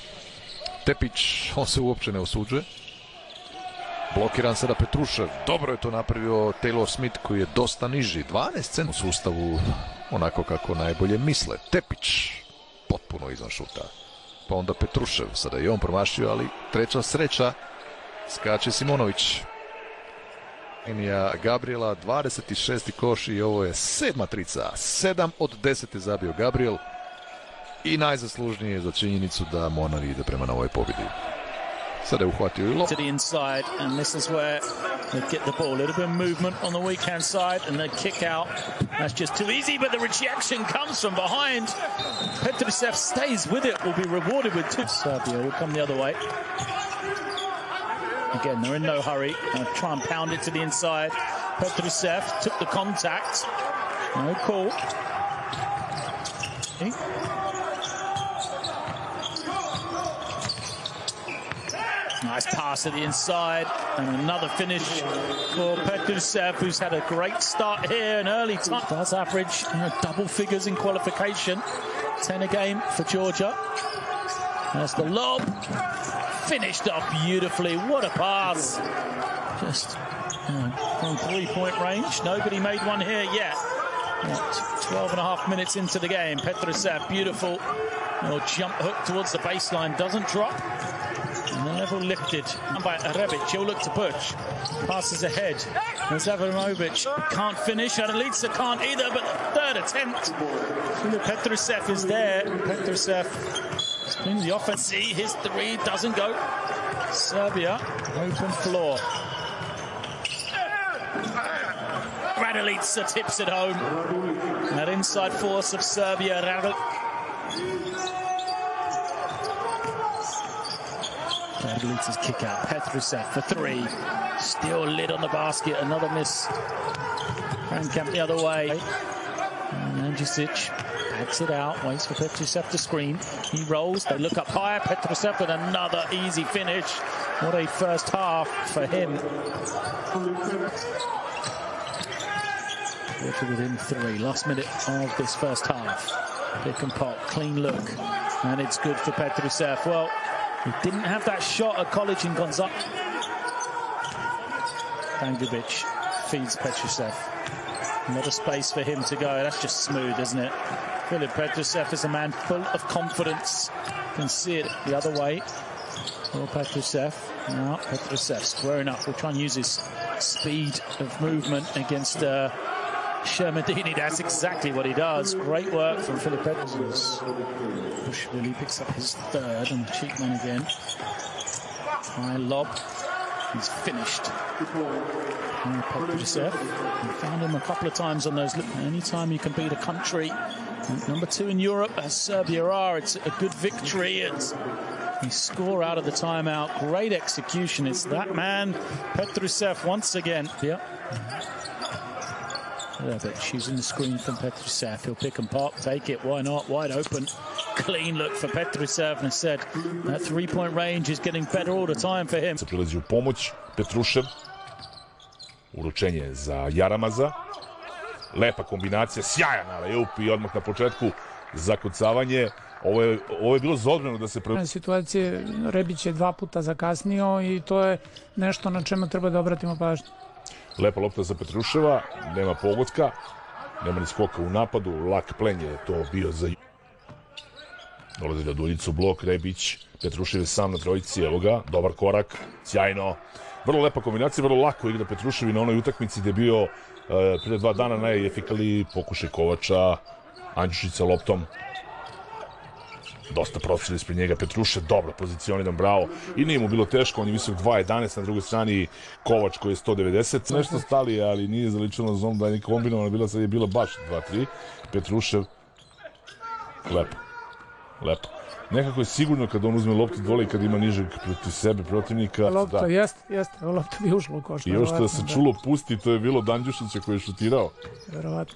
Tepić, on se uopće ne osuđuje. Blokiran sada Petrušev, dobro je to napravio Taylor Smith koji je dosta niži, dvanaest cent u sustavu, onako kako najbolje misle. Tepić, potpuno izvan šuta. Pa onda Petrušev, sada je on promašio, ali treća sreća, skače Simonović. Enija Gabriela, dvadeset šesti koš i ovo je sedma trica, sedam od deset je zabio Gabriel i najzaslužniji je za činjenicu da Monar ide prema na ovoj pobjedi. Sada je uhvatio i loptu. Again, they're in no hurry. And try and pound it to the inside. Petrušev took the contact. No call. See? Nice pass to the inside. And another finish for Petrušev, who's had a great start here. An early time. Does average you know, double figures in qualification. ten a game for Georgia. That's the lob. Finished up beautifully. What a pass. Just you know, from three-point range. Nobody made one here yet. What, twelve and a half minutes into the game. Petrušev, beautiful little jump hook towards the baseline. Doesn't drop. And the level lifted by Rebic. He'll look to push. Passes ahead. There's Avramovic. Can't finish. Adelica can't either, but the third attempt. Petrušev is there. Petrušev. In the offense, see his three doesn't go. Serbia, open floor. Radelica tips it home. That inside force of Serbia. Radelica's kick out. Petrušev for three. Still lid on the basket. Another miss. Camp the other way. And Andjušić. Backs it out, waits for Petrušev to screen. He rolls, they look up higher. Petrušev with another easy finish. What a first half for him. Within three, last minute of this first half. Pick and pop, clean look. And it's good for Petrušev. Well, He didn't have that shot at college in Gonzaga. Dangubic feeds Petrusev. Not a space for him to go. That's just smooth, isn't it? Filip Petrusev is a man full of confidence. You can see it the other way. Oh, Petrusev. Now Petrusev squaring up. We'll try and use his speed of movement against uh, Shermadini. That's exactly what he does. Great work from Filip Petrusev. Bushvili picks up his third and the cheap man again. High lob. He's finished. And Petrusev. We found him a couple of times on those. Any time you can beat a country, number two in Europe, as Serbia are, it's a good victory. It's He score out of the timeout. Great execution. It's that man, Petrusev, once again. Yep. Levic using the screen from Petrusev. He'll pick and pop, take it. Why not? Wide open. Clean look for Petrusev. And said that three-point range is getting better all the time for him. Prilazi u pomoć Petrušev. Uručenje za Jaramaza. Lepa kombinacija, sjajan alley-oop i odmah na početku zakucavanje. Ovo je, ovo je bilo zodmeno da se... Situacije, Rebić je dva puta zakasnio i to je nešto na čemu treba da obratimo pažnju. Lepa lopta za Petruševa, nema pogotka, nema ni skoka u napadu, lak plen je to bio za... Dolazi na duljicu, blok, Rebić, Petrušev je sam na trojici, evo ga, dobar korak, sjajno. Vrlo lepa kombinacija, vrlo lako igra Petrušev i na onoj utakmici gde je bio e, prije dva dana najefikali pokušaj Kovača, Andžušica loptom. Dosta prosila ispred njega Petrušev, dobro pozicioniran, bravo. I nije mu bilo teško, on je visok dva jedanaest, na drugoj strani Kovač koji je sto devedeset. Nešto stali, ali nije zaličilo na zonu da je neka kombinovana bila, sad je bila baš dva tri. Petrušev, lepo, lepo. Nekako je sigurno kada on uzme loptu dvole i kada ima nižeg protiv sebe protivnika. Lopta, jeste, jeste, lopta bi ušla u koš. I još što se čulo pusti, to je bilo Danđušića koji je šutirao. Verovatno.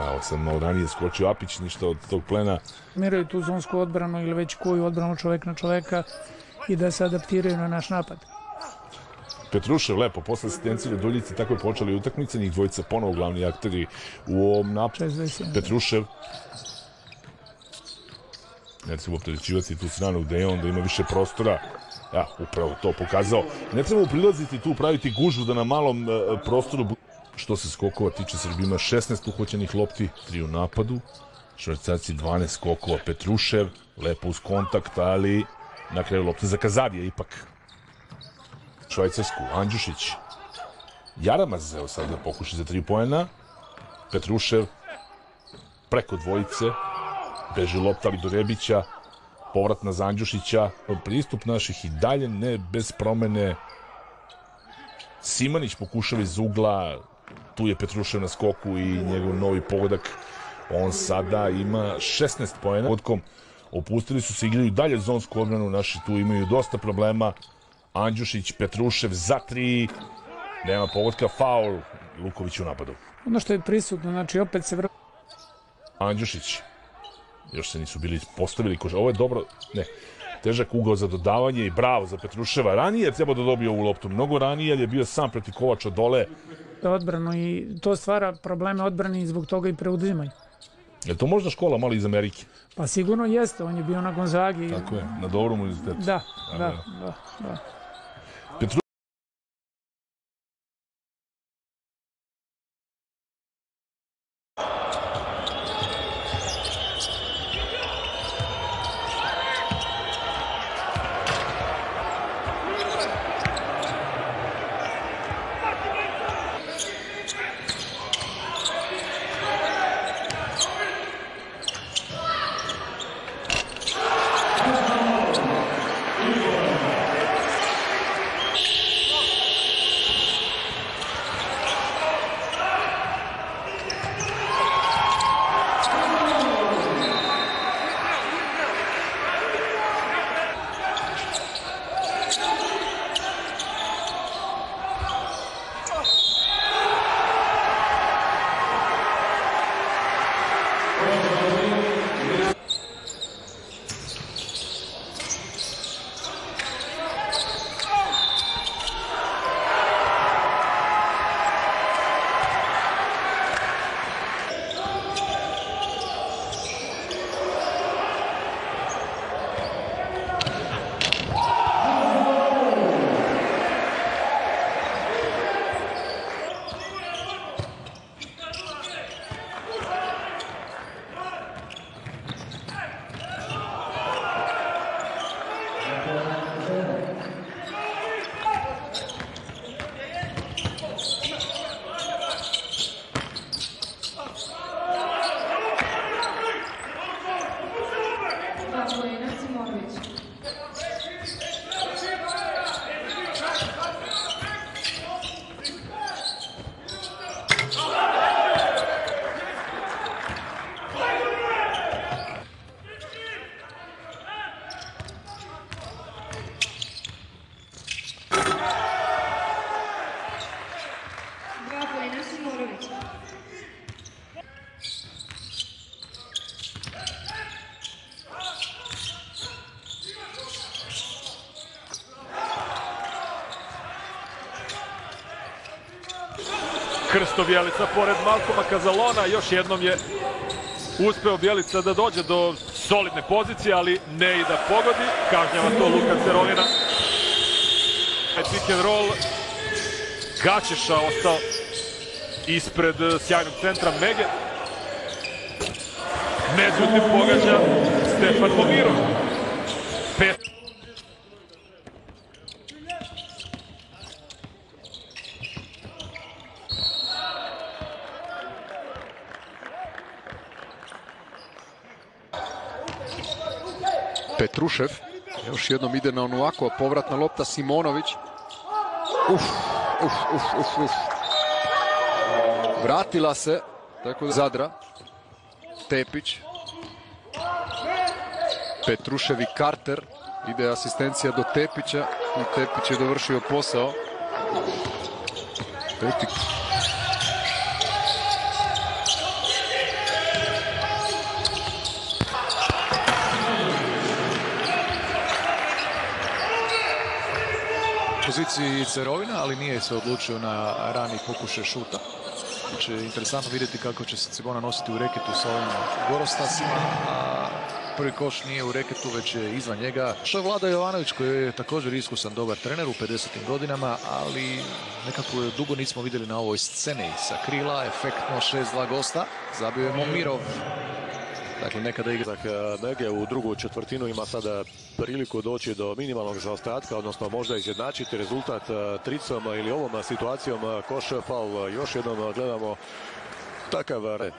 Ovo sam malo ranije skočio Apić, ništa od tog plena. Miraju tu zonsku odbranu ili već koju odbranu čovek na čoveka i da se adaptiraju na naš napad. Petrušev lepo, posle asistencije Duljice, tako je počela i utakmica, njih dvojica ponovo glavni akteri u ovom napadu. Petrušev. Ne treba opterećivati tu stranu gde je on, da ima više prostora. Ja, upravo to pokazao. Ne treba prilaziti tu, praviti gužvu da na malom prostoru... Što se skokova tiče, Srbija ima šesnaest uhvaćenih lopti, tri u napadu. Švajcarci dvanaest skokova, Petrušev, lepo uz kontakt, ali na kraju lopte za Kazadija ipak. Švajcarsku, Andžušić. Jaramaz, evo sad da pokuša za tri poena. Petrušev, preko dvojice, beži lopta ali do Rebića, povratna za Andžušića. Pristup naših i dalje ne bez promene. Simanić pokušava iz ugla, tu je Petrušev na skoku i njegov novi pogodak. On sada ima šesnaest poena. Pogodkom opustili su se, igraju dalje zonsku obranu, naši tu imaju dosta problema. Andžušić, Petrušev za tri, nema pogodka, faul, Luković u napadu. Ono što je prisutno, znači opet se vrlo... Andžušić, još se nisu bili postavili kože, ovo je dobro, ne. Težak ugao za dodavanje i bravo za Petruševa. Ranije je trebao da dobio ovu loptu, mnogo ranije, ali je bio sam protiv Kovača dole. Odbrano i to stvara probleme odbrani i zbog toga i preuzimanja. Je to možda škola malo iz Amerike? Pa sigurno jeste, on je bio na Gonzagi. Tako je, na dobrom univerzitetu. Da, da, da. Krsto Bjelica pored Malkoma Kazalona. Još jednom je uspeo Bjelica da dođe do solidne pozicije, ali ne i da pogodi. Kažnjava to Luka Cerovina. Pick and roll. Gaćeša ostao ispred sjajnog centra Mege. Međutim, pogađa Stefan Momirov. Pet. Petrušev još jednom ide na onu ako, povratna lopta Simonović. Uf, uf, uf, uf, uf. Vratila se, tako da Zadra. Tepić. Petrušev i Carter. Ide asistencija do Tepića. I Tepić je dovršio posao. Tepić. Poziciji Cerovina, ali nije se odlučio na rani pokušaj šuta. Znači, interesantno vidjeti kako će se Cibona nositi u reketu sa ovim gorostasima. A prvi koš nije u reketu, već je izvan njega. Što Vlada Jovanović, koji je također iskusan dobar trener u pedesetim godinama, ali nekako dugo nismo vidjeli na ovoj sceni sa krila. Efektno šest dva gosta. Zabio je Momirov. Dakle, nekada igra Mege u drugu četvrtinu ima sada priliku doći do minimalnog zaostatka, odnosno možda izjednačiti rezultat tricom ili ovom situacijom koš faul. Još jednom gledamo takav red.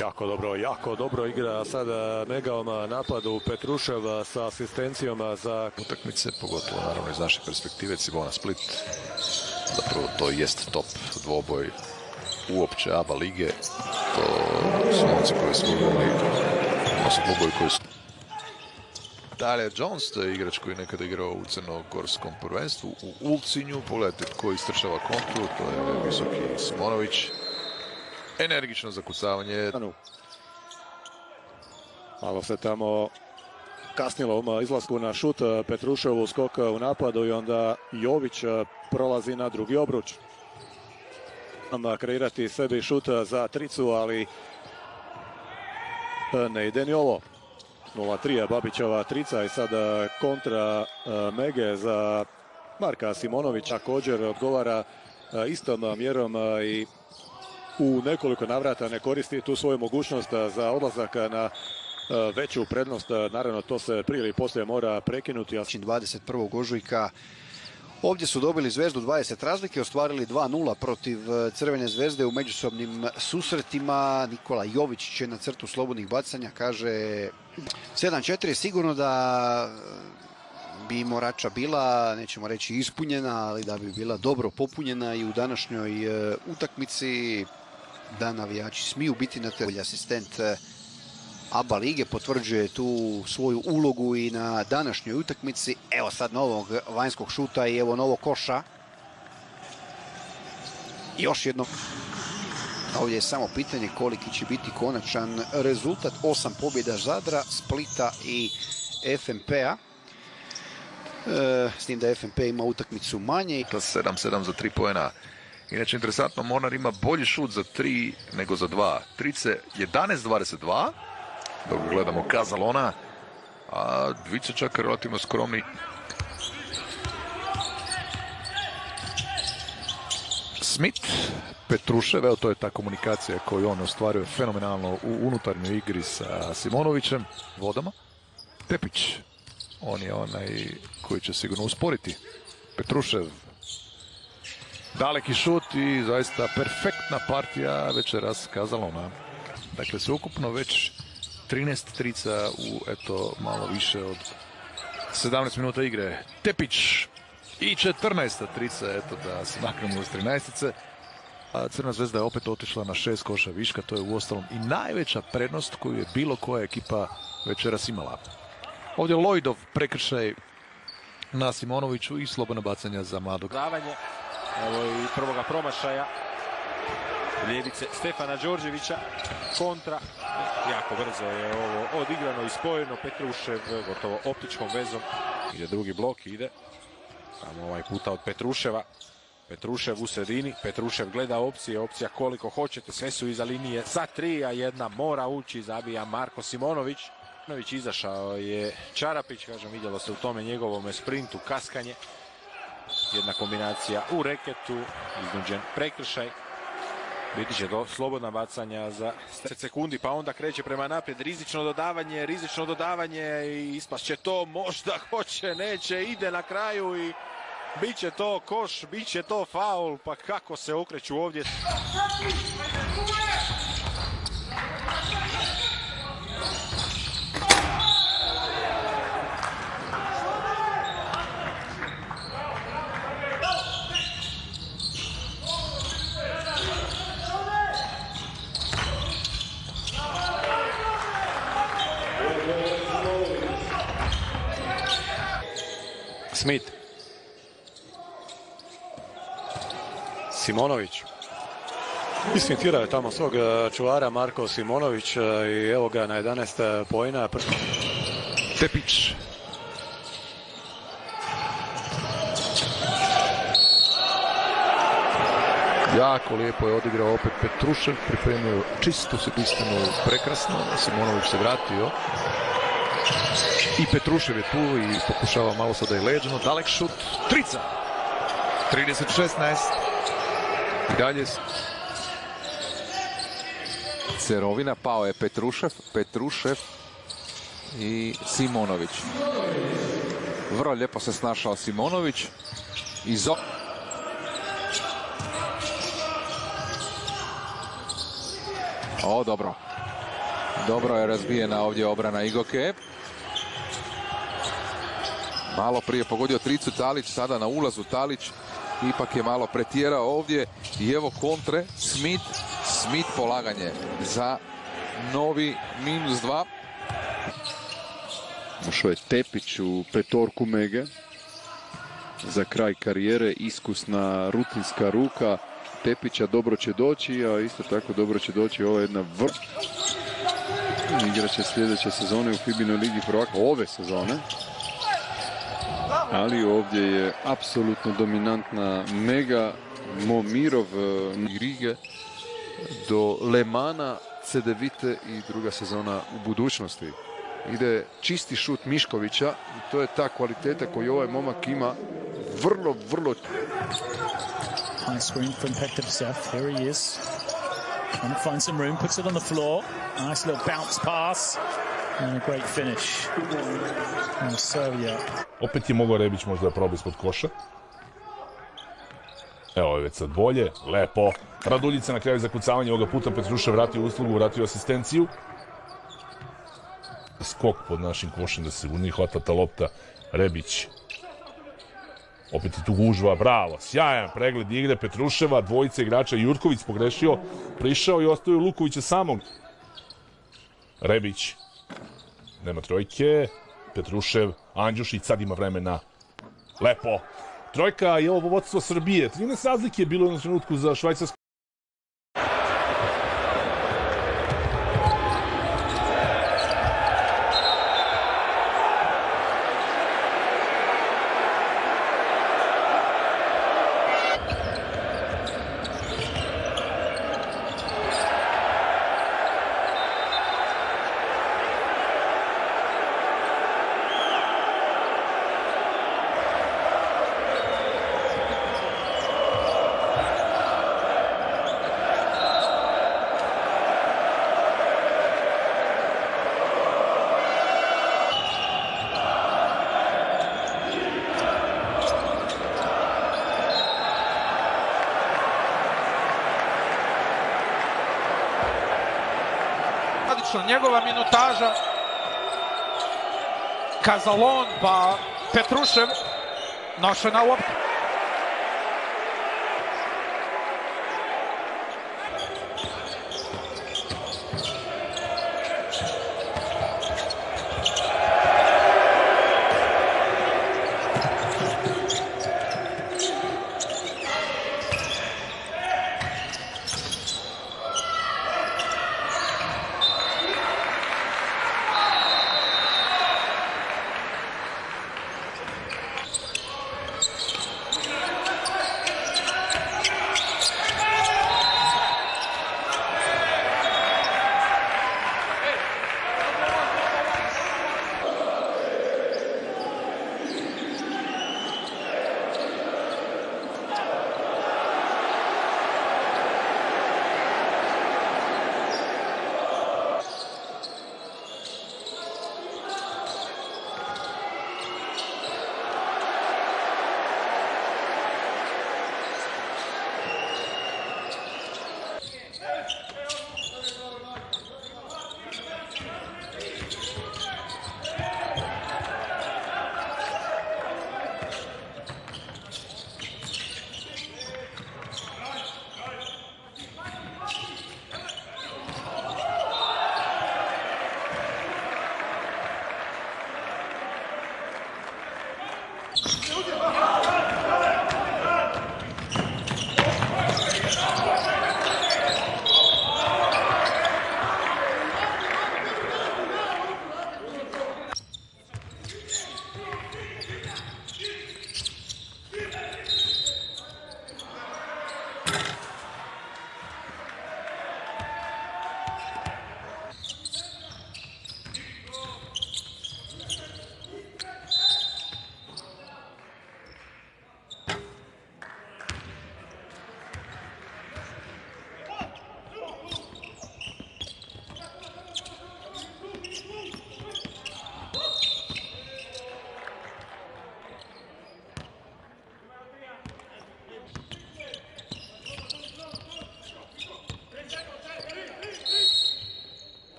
Jako dobro, jako dobro igra sada Megaom napadu Petrušev sa asistencijom za utakmice, pogotovo naravno iz naše perspektive Cibona Split. Zapravo to jest top dvoboj uopće A B A lige. To su momci koji smo imali, to su klubovi koji su... Dalje Jones, to je igrač koji nekada igrao u crnogorskom prvenstvu u Ulcinju. Pogledajte koji istrčava kontru, to je visoki Simonović. Energično zakucavanje. Malo se tamo kasnilo ovom izlasku na šut. Petrušev skok u napadu i onda Jović prolazi na drugi obruč. Kreirati sebi šut za tricu, ali ne ide ni ovo. nula tri je Babićova trica i sada kontra Mege za Marka Simonović. Također odgovara istom mjerom i u nekoliko navrata ne koristi tu svoju mogućnost za odlazak na veću prednost. Naravno, to se prije ili poslije mora prekinuti. dvadeset prvog ožujka ovdje su dobili Zvezdu dvadeset razlike, ostvarili dva nula protiv Crvene zvezde u međusobnim susretima. Nikola Jović će na crtu slobodnih bacanja, kaže sedam četiri. Sigurno da bi Morača bila, nećemo reći ispunjena, ali da bi bila dobro popunjena i u današnjoj utakmici, da navijači smiju biti na terenu. Asistent A B A lige potvrđuje tu svoju ulogu i na današnjoj utakmici. Evo sad novog vanjskog šuta i evo novog koša. Još jedno. Ovdje je samo pitanje koliki će biti konačan rezultat. Osam pobjeda Zadra, Splita i F M P-a. E, s tim da F M P ima utakmicu manje. sedam sedam za tri poena. Inače, interesantno, Mornar ima bolji šut za tri nego za dva. Trice jedanaest dvadeset dva. Dok gledamo Kazalona, a dvice čak relativno skromni. Smith, Petrušev, evo to je ta komunikacija koju on ostvaruje fenomenalno u unutarnjoj igri sa Simonovićem, vodama. Tepić, on je onaj koji će sigurno usporiti. Petrušev, daleki šut i zaista perfektna partija večeras Kazalona. Dakle, sve ukupno već trinaest trica u, eto, malo više od sedamnaest minuta igre. Tepić i četrnaesta trica, eto, da se maknemo iz trinaestice. A Crna zvezda je opet otišla na šest koša viška, to je uostalom i najveća prednost koju je bilo koja ekipa večeras imala. Ovdje Lloydov prekršaj na Simonoviću i slobodna bacanja za mladog. Davanje, evo i prvoga promašaja ljevice Stefana Đorđevića, kontra. Jako brzo je ovo odigrano i spojeno. Petrušev gotovo optičkom vezom. Ide drugi blok, ide. Samo ovaj puta od Petruševa. Petrušev u sredini. Petrušev gleda opcije, opcija koliko hoćete. Sve su iza linije sa tri, a jedna mora ući. Zabija Marko Simonović. Simonović izašao je Čarapić. Kažem, vidjelo se u tome njegovom sprintu kaskanje. Jedna kombinacija u reketu. Iznuđen prekršaj. Biti će do slobodna bacanja za deset sekundi, pa onda kreće prema naprijed. Rizično dodavanje, rizično dodavanje i ispast će to, možda hoće, neće, ide na kraju i bit će to koš, bit će to faul, pa kako se okreću ovdje. Smith. Simonović. Isfintirao je tamo svog čuvara Marko Simonović i evo ga na jedanaest pojena. Tepić. Jako lijepo je odigrao opet Petrušev, pripremio čistu se istinu prekrasno. Simonović se vratio. I Petrušev je tu i pokušava malo sada i leđano. Dalek šut, trica! trideset šesnaest. I dalje Cerovina, pao je Petrušev, Petrušev i Simonović. Vrlo lijepo se snašao Simonović. Izo... O, dobro. Dobro je razbijena ovdje obrana Igoke. Malo prije pogodio tricu Talić, sada na ulazu Talić ipak je malo pretjerao ovdje i evo kontre, Smith, Smith polaganje za novi minus dva. Ušao je Tepić u petorku Mege, za kraj karijere iskusna rutinska ruka Tepića, dobro će doći, a isto tako dobro će doći ova jedna vrh. Igraće sljedeće sezone u Fibinoj ligi prvaka, ove sezone. Ali ovdje je apsolutno dominantna Mega, Momirov, Rige do Lemana, Cedevite i druga sezona u budućnosti. Ide čisti šut Miškovića i to je ta kvaliteta koju ovaj momak ima, vrlo, vrlo... Nice screen from Petr Psev, here he is. Trying to find some room, puts it on the floor. Nice little bounce pass. And a great finish. And Serbia. Opet je mogao Rebić možda da proba ispod koša. Evo je već sad bolje, lepo. Raduljica na kraju zakucavanja, ovoga puta Petrušev vratio uslugu, vratio asistenciju. Skok pod našim košem da se u njih hvata ta lopta. Rebić. Opet je tu gužva, bravo, sjajan pregled igre Petruševa, dvojica igrača, Jurković pogrešio, prišao i ostavio Lukovića samog. Rebić. Nema trojke, Petrušev, Andjušić, sad ima vremena. Lepo. Trojka je ovo vodstvo Srbije. trinaest razlike je bilo na trenutku za Švajcarsku. Njegova minutaža, Kazalon, pa Petrušev, nošena u optu.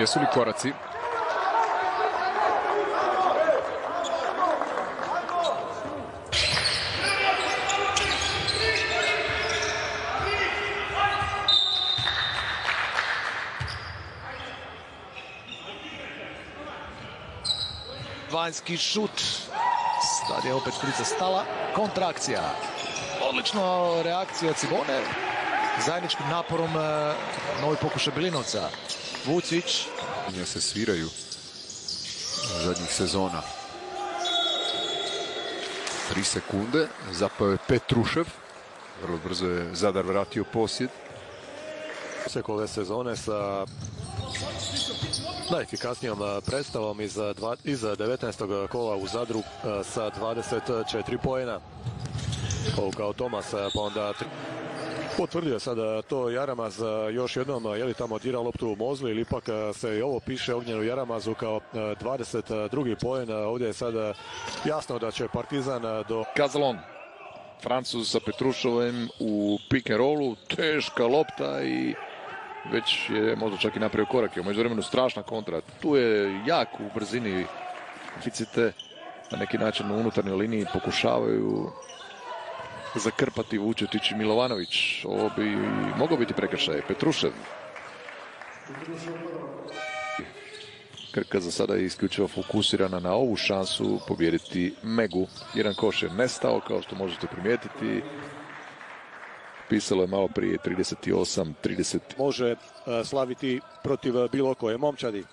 Jesu li koraci? Vanjski šut. Sad je opet kriza stala. Kontrakcija. Odlična reakcija Cibone. Zajedničkim naporom novi pokušaj Belinovca. Vucić. Nje se sviraju zadnjih sezona. Tri sekunde. Zapao je Petrušev. Vrlo brzo je Zadar vratio posjed. Sekole sezone sa najefikasnijom predstavom iz devetnaestog kola u Zadru sa dvadeset četiri poena. Kao Tomas, pa onda... Potvrdio je sada to Jaramaz još jednom, je li tamo dirao loptu u mozlu ili ipak se i ovo piše Ognjenu Jaramazu kao dvadeset drugi poen. Ovdje je sada jasno da će Partizan do... Kazalon, Francuz sa Petrušovem u pick and rollu, teška lopta i već je možda čak i napravio korake. U međuvremenu strašna kontra, tu je jak u brzini deficite, na neki način u unutarnjoj liniji pokušavaju... zakrpati Vučetić i Milovanović. Ovo bi mogao biti prekršaj. Petrušev. Krka za sada je isključivo fokusirana na ovu šansu pobijediti Megu. Jedan koš je nestao, kao što možete primijetiti. Pisalo je malo prije trideset osam trideset. Može slaviti protiv bilo koje momčadi.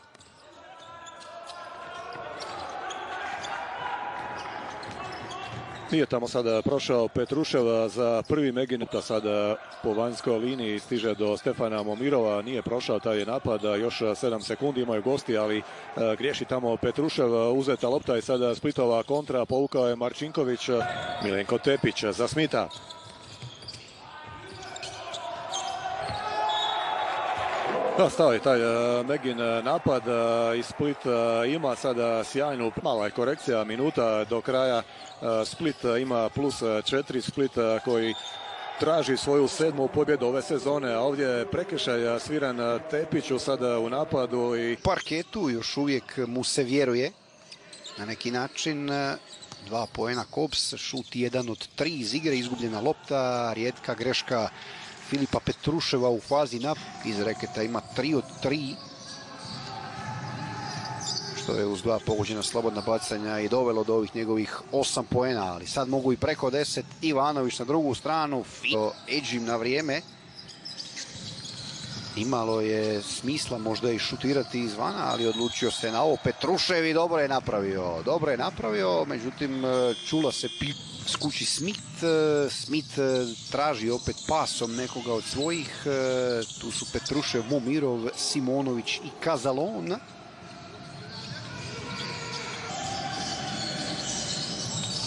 Nije tamo sada prošao Petruševa za prvi Meginuta, sada po vanjskoj liniji stiže do Stefana Momirova, nije prošao taj napad, još sedam sekundi imaju gosti, ali griješi tamo Petrušev, uzeta lopta i sada Splitova kontra, povukao je Marčinković, Milenko Tepić za Smita. Da, stao je taj Megin napad i Split ima sada sjajnu, mala je korekcija, minuta do kraja. Split ima plus četiri, Split koji traži svoju sedmu pobjedu ove sezone, a ovdje je prekršaj sviran Tepiću sada u napadu i... Parketu još uvijek mu se vjeruje, na neki način dva poena Kops, šut jedan od tri iz igre, izgubljena lopta, rijetka greška Filipa Petruševa u fazi nap, iz reketa ima tri od tri. Što je uz dva pogođena slobodna bacanja i dovelo do ovih njegovih osam poena, ali sad mogu i preko deset. Ivanović na drugu stranu, Edžim na vrijeme. Imalo je smisla možda i šutirati izvana, ali odlučio se na ovo. Petrušev i dobro je napravio. Dobro je napravio, međutim čula se pip. Skuči Smith, Smith traži opet pasom nekoga od svojih, tu su Petrušev, Momirov, Simonović i Kazalon.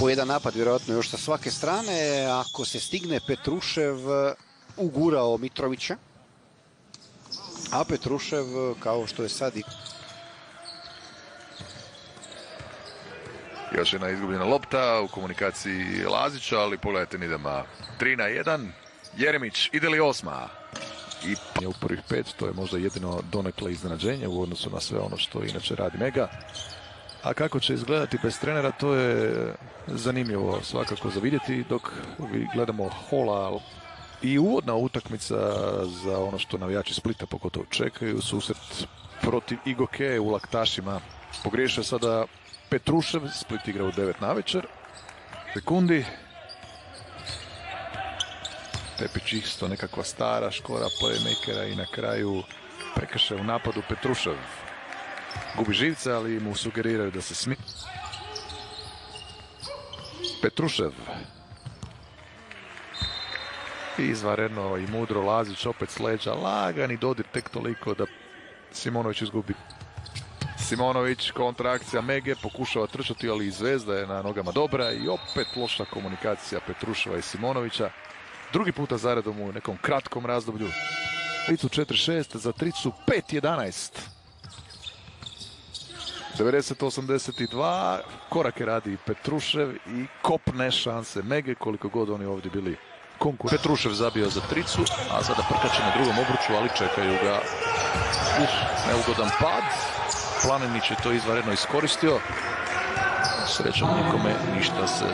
po jedan napad, vjerojatno još sa svake strane. Ako se stigne, Petrušev ugurao Mitrovića. A Petrušev, kao što je sad i... Još jedna izgubljena lopta u komunikaciji Lazića, ali pogledajte Nidama. tri na jedan, Jeremić, ide li osma? I pa... U prvih pet, to je možda jedino donekle iznenađenje u odnosu na sve ono što inače radi Mega. A kako će izgledati bez trenera, to je zanimljivo svakako za vidjeti dok gledamo Hola. I uvodna utakmica za ono što navijači Splita pogotovo čekaju, susret protiv Igoke u Laktašima. Pogriješio sada Petrušev, Split igra u devet na večer. Sekundi. Tepić isto nekakva stara škola playmakera i na kraju prekršaj u napadu Petrušev. Gubi živce, ali mu sugeriraju da se smi. Petrušev. I izvanredno i mudro Lazić opet s leđa. Lagan i dodir tek toliko da Simonović izgubi. Simonović, kontrakcija Mege, pokušava trčati, ali i Zvezda je na nogama dobra. I opet loša komunikacija Petruševa i Simonovića. Drugi puta zaredom u nekom kratkom razdoblju. Tricu četiri šest, za tricu pet jedanaest. devedeset osamdeset dva, korake radi Petrušev i kopne šanse Mege, koliko god oni ovdje bili konkurentni. Petrušev zabio za tricu, a sada prkače na drugom obruču, ali čekaju ga uh, neugodan pad. Planinić je to izvanredno iskoristio. Srećom nikome ništa se...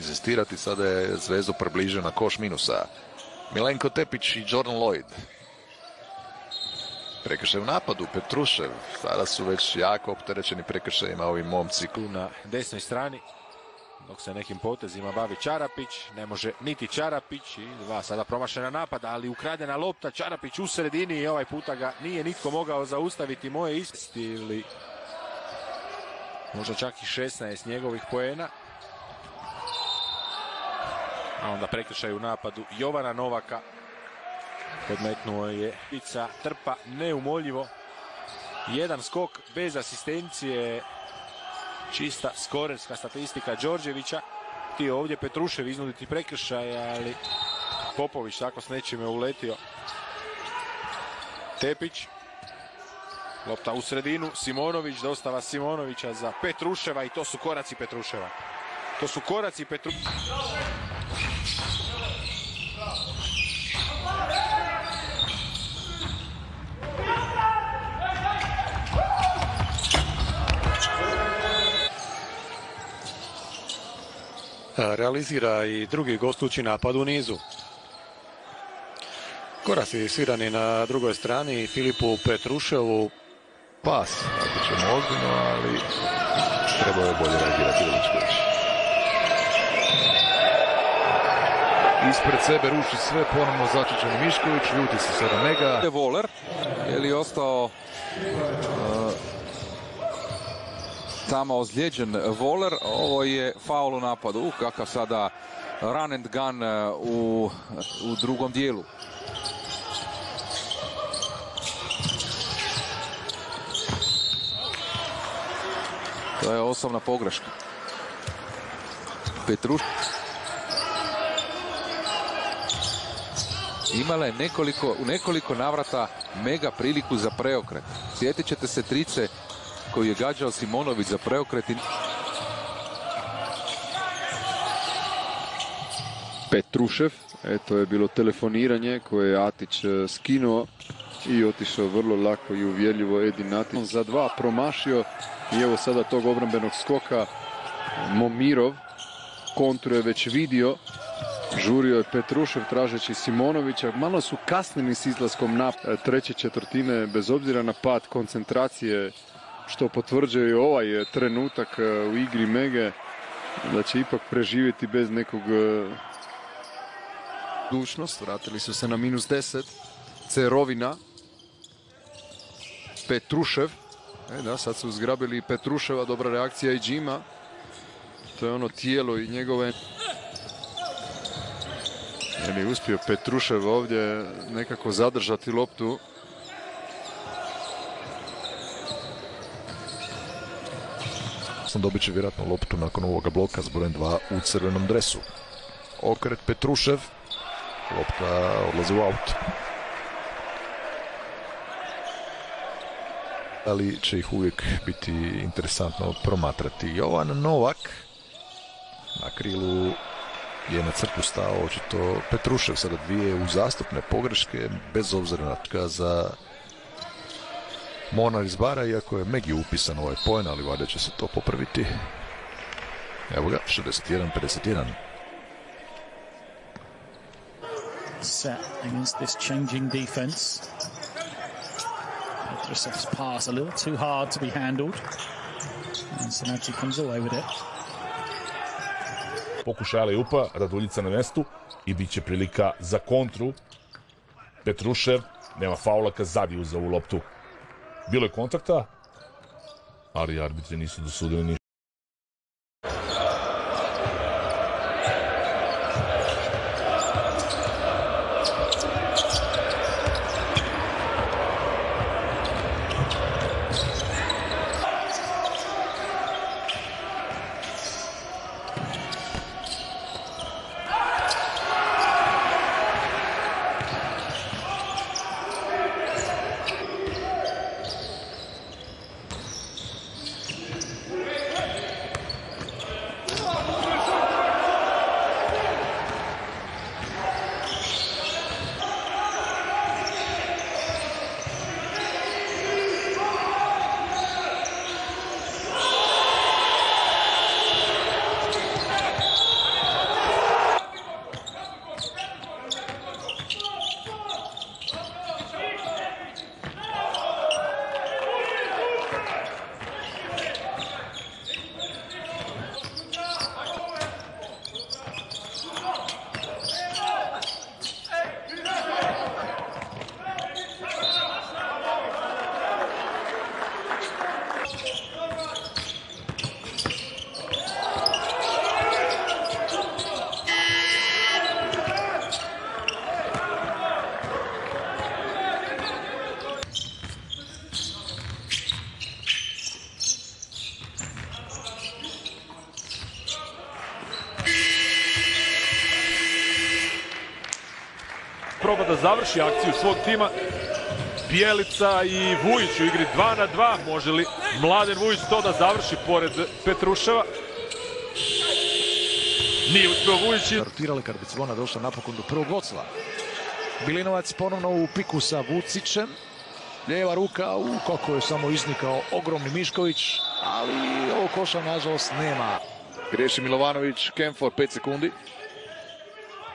Inzistirati, sada je Zvezdu približio na koš minusa. Milenko Tepić i Jordan Lloyd. Prekršaj u napadu, Petrušev. Sada su već jako opterećeni prekršajima ovi momci. Na desnoj strani, dok se nekim potezima bavi Čarapić, ne može niti Čarapić. I dva sada promašena napada, ali ukradena lopta, Čarapić u sredini i ovaj puta ga nije nitko mogao zaustaviti. Moje istili, možda čak i šesnaest njegovih poena. A onda prekršaj u napadu Jovana Novaka. Podmetnuo je Pica, trpa neumoljivo. Jedan skok bez asistencije. Čista skorerska statistika Đorđevića. Ti ovdje Petrušev iznuditi prekršaj, ali Popović tako s nečime uletio. Tepić. Lopta u sredinu. Simonović, dostava Simonovića za Petruševa i to su koraci Petruševa. To su koraci Petruševa. Realizira i drugi gostući napad u nizu. Koraci svirani na drugoj strani Filipu Petruševu. Pas, ako ćemo ozbiljno, ali trebao je bolje reagirati Veličković. Ispred sebe ruši sve, ponovno začećeni Mišković, ljuti se sada Mega. Voler, je li ostao uh, tamo ozlijeđen Voler, ovo je faul u napadu, kakav sada run and gun u, u drugom dijelu. To je osobna pogreška. Petruš. Imala je nekoliko, u nekoliko navrata Mega priliku za preokret. Sjetit ćete se trice koju je gađao Simonović za preokret. Petrušev, eto je bilo telefoniranje koje je Atić skinuo i otišao vrlo lako i uvjerljivo Edin Atić. Za dva promašio i evo sada tog obrambenog skoka Momirov kontru je već vidio. Žurio je Petrušev tražeći Simonovića. Malo su kasnili s izlaskom na treće četvrtine, bez obzira na pad koncentracije, što potvrđuje i ovaj trenutak u igri Mege, da će ipak preživjeti bez nekog... Dušnost, vratili su se na minus deset. Cerovina. Petrušev. E da, sad su zgrabili Petruševa, dobra reakcija i Džima. To je ono tijelo i njegove... Jer je uspio Petrušev ovdje nekako zadržati loptu. Dobit će vjerojatno loptu nakon ovoga bloka s brojem dva u crvenom dresu. Okret Petrušev. Lopta odlazi u aut. Ali će ih uvijek biti interesantno promatrati. Jovan Novak na krilu je na crtu stao, očito Petrušev. Sada dvije uzastopne pogreške, bez obzira na to za Monar iz Bara, iako je Megi upisan ovaj poen, ali valjda će se to popraviti. Evo ga, šezdeset jedan pedeset jedan. Set against this changing defense. Petrusev's pass a little too hard to be handled. And Senadji comes away with it. Pokušaj Aleupa, Raduljica na mestu i bit će prilika za kontru. Petrušev nema faula kad zadiju za ovu loptu. Bilo je kontakta, ali arbitri nisu dosudili ništa. Proba da završi akciju svog tima. Bjelica i Vujić u igri dva na dva. Može li Mladen Vujić to da završi pored Petruševa? Nije uspio Vujić. Rotirali kad Barcelona došla napokon do prvog vodstva. Bilinovac ponovno u piku sa Vucićem. Lijeva ruka, u kako je samo iznikao ogromni Mišković, ali ovo koša nažalost nema. Riješi Milovanović, Kemfor, pet sekundi.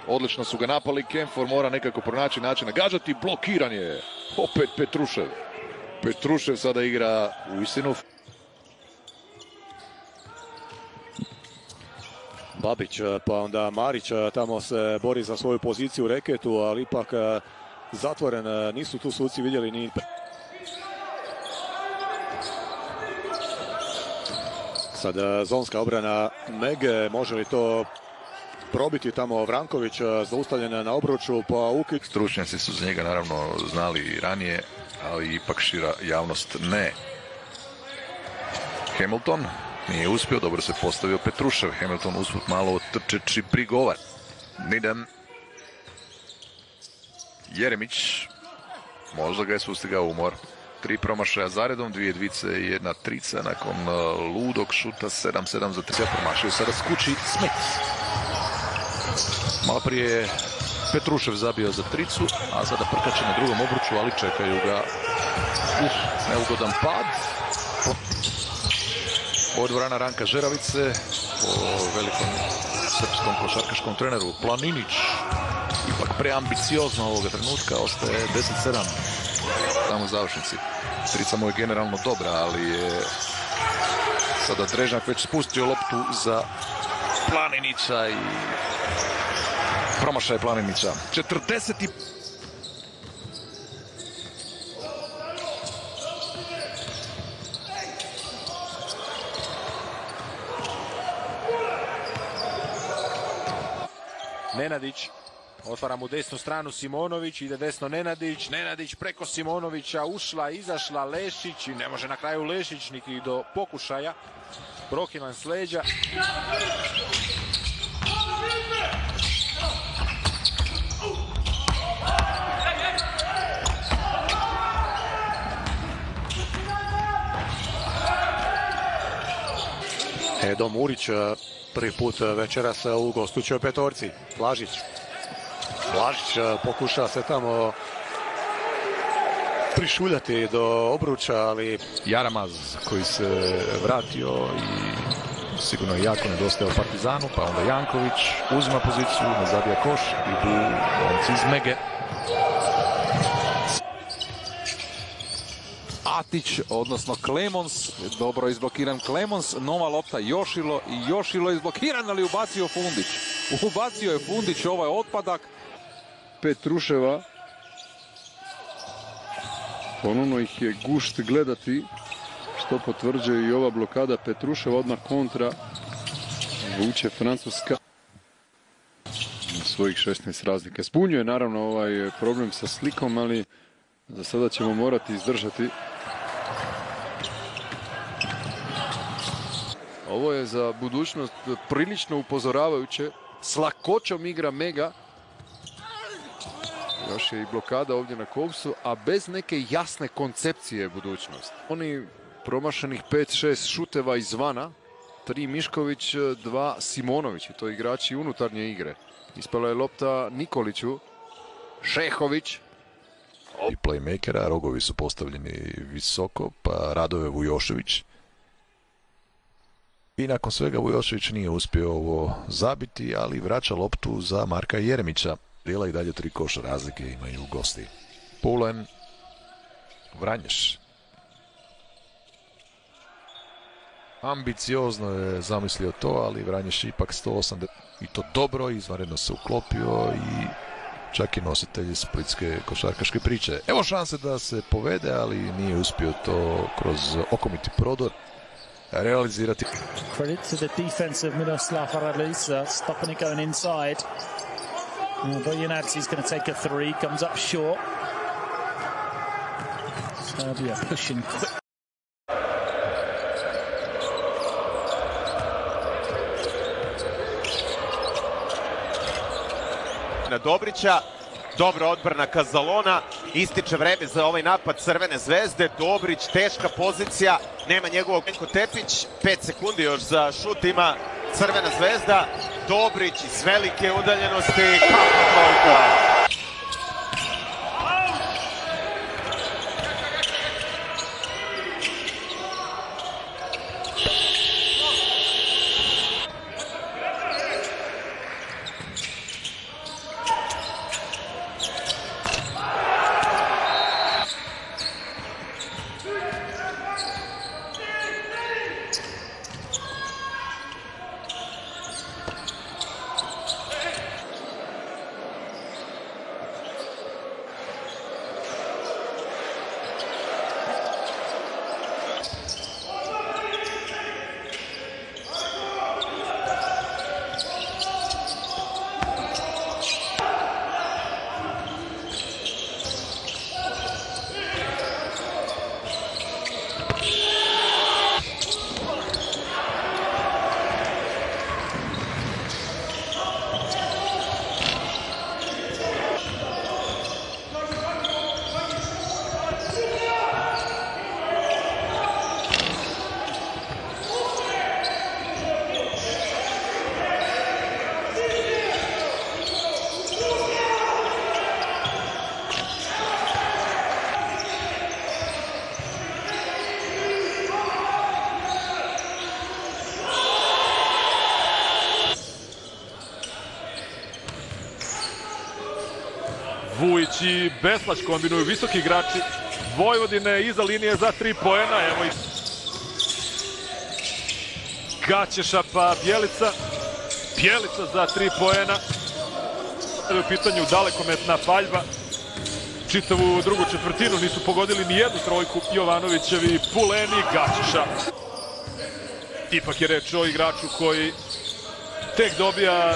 Odlično su ga napali, Kemfor mora nekako pronaći način nagađati, blokiran je opet Petrušev. Petrušev sada igra u istinu. Babić, pa onda Marić tamo se bori za svoju poziciju u reketu, ali ipak zatvoren, nisu tu suci vidjeli ni... Sad zonska obrana Mege, može li to... probiti tamo Vranković, zaustavljen na obruču, pa Ukić. Stručnjaci su za njega naravno znali ranije, ali ipak šira javnost ne. Hamilton nije uspio, dobro se postavio Petrušev. Hamilton usput malo trčeći prigovar. Nidan Jeremić, možda ga je sustigao umor. Tri promašaja zaredom, dvije dvice i jedna trica nakon ludog šuta sedam sedam za trica. Promašaju sada s kući Smith. Malo prije je Petrušev zabio za tricu, a sada prkače na drugom obruču, ali čekaju ga uh, neugodan pad. Od vrana Ranka Žeravice, po velikom srpskom košarkaškom treneru Planinić. Ipak preambiciozno ovoga trenutka, ostaje deset sedam tamo u završnici. Trica mu je generalno dobra, ali je sada Drežnjak već spustio loptu za Planinića i... promašaj Planinića. četrdeset i... Nenadić. Otvara mu desnu stranu Simonović, ide desno Nenadić, Nenadić preko Simonovića, ušla, izašla Lešić i ne može na kraju Lešić niti do pokušaja. Prokilan s leđa. Edo Murić prvi put večeras u gostućoj petorci. Blažić. Blažić pokuša se tamo prišuljati do obruča, ali... Jaramaz koji se vratio i sigurno je jako nedostajao Partizanu, pa onda Janković uzima poziciju, ne zabija koš, idu momci iz Mege. Atić, odnosno Klemons, dobro izblokiran Klemons, nova lopta Jošilo i Jošilo izblokiran, ali ubacio Fundić. Ubacio je Fundić ovaj otpadak. Petruševa, ponovno ih je gušt gledati, što potvrđuje i ova blokada Petruševa, odmah kontra, vuče Francuska. Svojih šesnaest razlike. Zbunjuje naravno ovaj problem sa slikom, ali za sada ćemo morati izdržati. Ovo je za budućnost prilično upozoravajuće. S lakoćom igra Mega. Još je i blokada ovdje na Kopsu, a bez neke jasne koncepcije budućnost. Oni promašenih pet šest šuteva izvana. Tri Mišković, dva Simonović. I to igrači unutarnje igre. Ispala je lopta Nikoliću. Šehović. I playmakera, rogovi su postavljeni visoko, pa Radove Vujošević. I nakon svega Vujošević nije uspio ovo zabiti, ali vraća loptu za Marka Jeremića. Rijela i dalje tri koša razlike imaju gosti. Pulen, Vranješ. Ambiciozno je zamislio to, ali Vranješ ipak sto osamdeset. I to dobro, izvanredno se uklopio i... čak i nositelji splitske košarkaške priče. Evo šanse da se povede, ali nije uspio to kroz okomiti prodor realizirati. Credit to the defense of Miroslav Araliza, stopping it going inside. Bojanadze is going to take a three, comes up short. Serbia pushing quick. Na Dobrića, dobra odbrana Kazalona, ističe vreme za ovaj napad Crvene zvezde, Dobrić, teška pozicija, nema njegovog Venko Tepić, pet sekundi još za šut ima Crvena zvezda, Dobrić iz velike udaljenosti, kako trojka! Vujić i Beslać kombinuju visoki igrači Vojvodine iza linije za tri poena. Evo i Gaćeša pa Bjelica. Bjelica za tri poena. U pitanju dalekometna paljba. Čitavu drugu četvrtinu nisu pogodili ni jednu trojku Jovanovićevi Puleni Gaćeša. Ipak je reč o igraču koji tek dobija...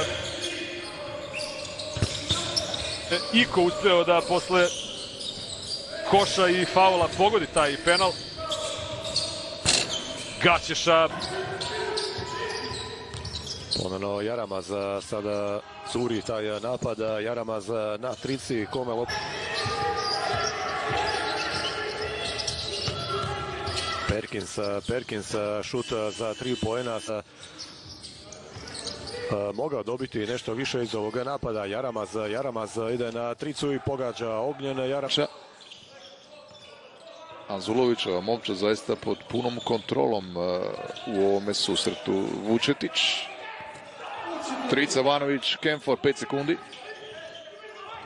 Iko uspeo da posle koša i faula pogodi taj penal. Gaćeša. Ponovno Jaramaz sada curi taj napad. Jaramaz na trici. Kome lop... Perkins, Perkins šut za tri poena. Mogao dobiti nešto više iz ovoga napada. Jaramaz, Jaramaz ide na tricu i pogađa. Ognjen Jaramaz. Anzulovićeva momčad zaista pod punom kontrolom u ovome susretu. Vučetić. Trica, Vanović, Kemfor, pet sekundi.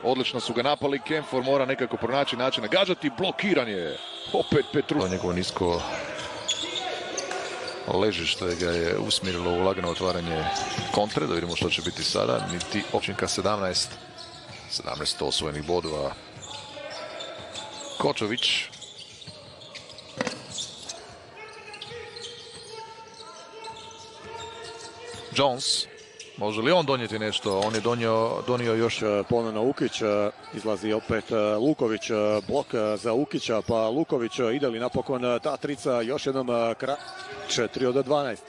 Odlično su ga napali, Kemfor mora nekako pronaći način nagađati, blokiran je. Opet Petru. Njegovo nisko ležište ga je usmirilo u lagano otvaranje kontre. Da vidimo što će biti sada. Niti općinka sedamnaest. sedamnaest osvojenih bodova. Kočović. Jones. Može li on donijeti nešto? On je donio, donio još... Ponovno Ukić, izlazi opet Luković, blok za Ukića, pa Luković, ide li napokon ta trica, još jednom kraj, četiri od dvanaest.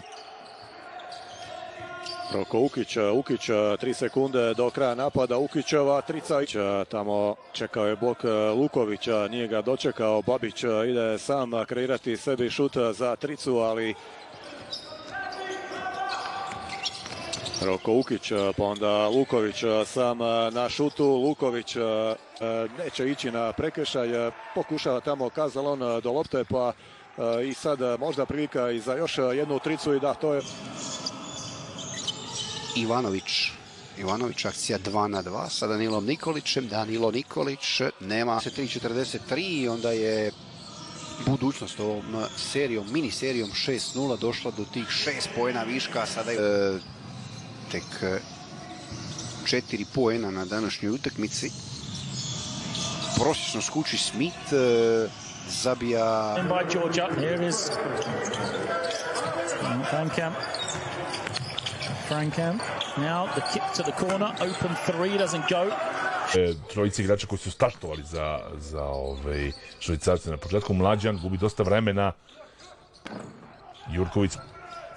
Roko Ukić, Ukić, tri sekunde do kraja napada, Ukićeva trica, tamo čekao je blok Lukovića, nije ga dočekao, Babić ide sam kreirati sebi šut za tricu, ali... Roko Ukić, pa onda Luković sam na šutu. Luković neće ići na prekršaj, pokušava tamo Kazalon do lopte, pa i sad možda prilika i za još jednu tricu i da, to je... Ivanović, Ivanović akcija dva na dva sa Danilom Nikolićem. Danilo Nikolić nema četrdeset tri četrdeset tri i onda je budućnost ovom serijom, miniserijom šest nula došla do tih šest poena viška, sada je... Tek četiri poena na današnjoj utakmici. Prosječno skuči Smith, zabija... Trojice igrača koji su startovali za Švajcarce na početku. Mlađan gubi dosta vremena. Jurković,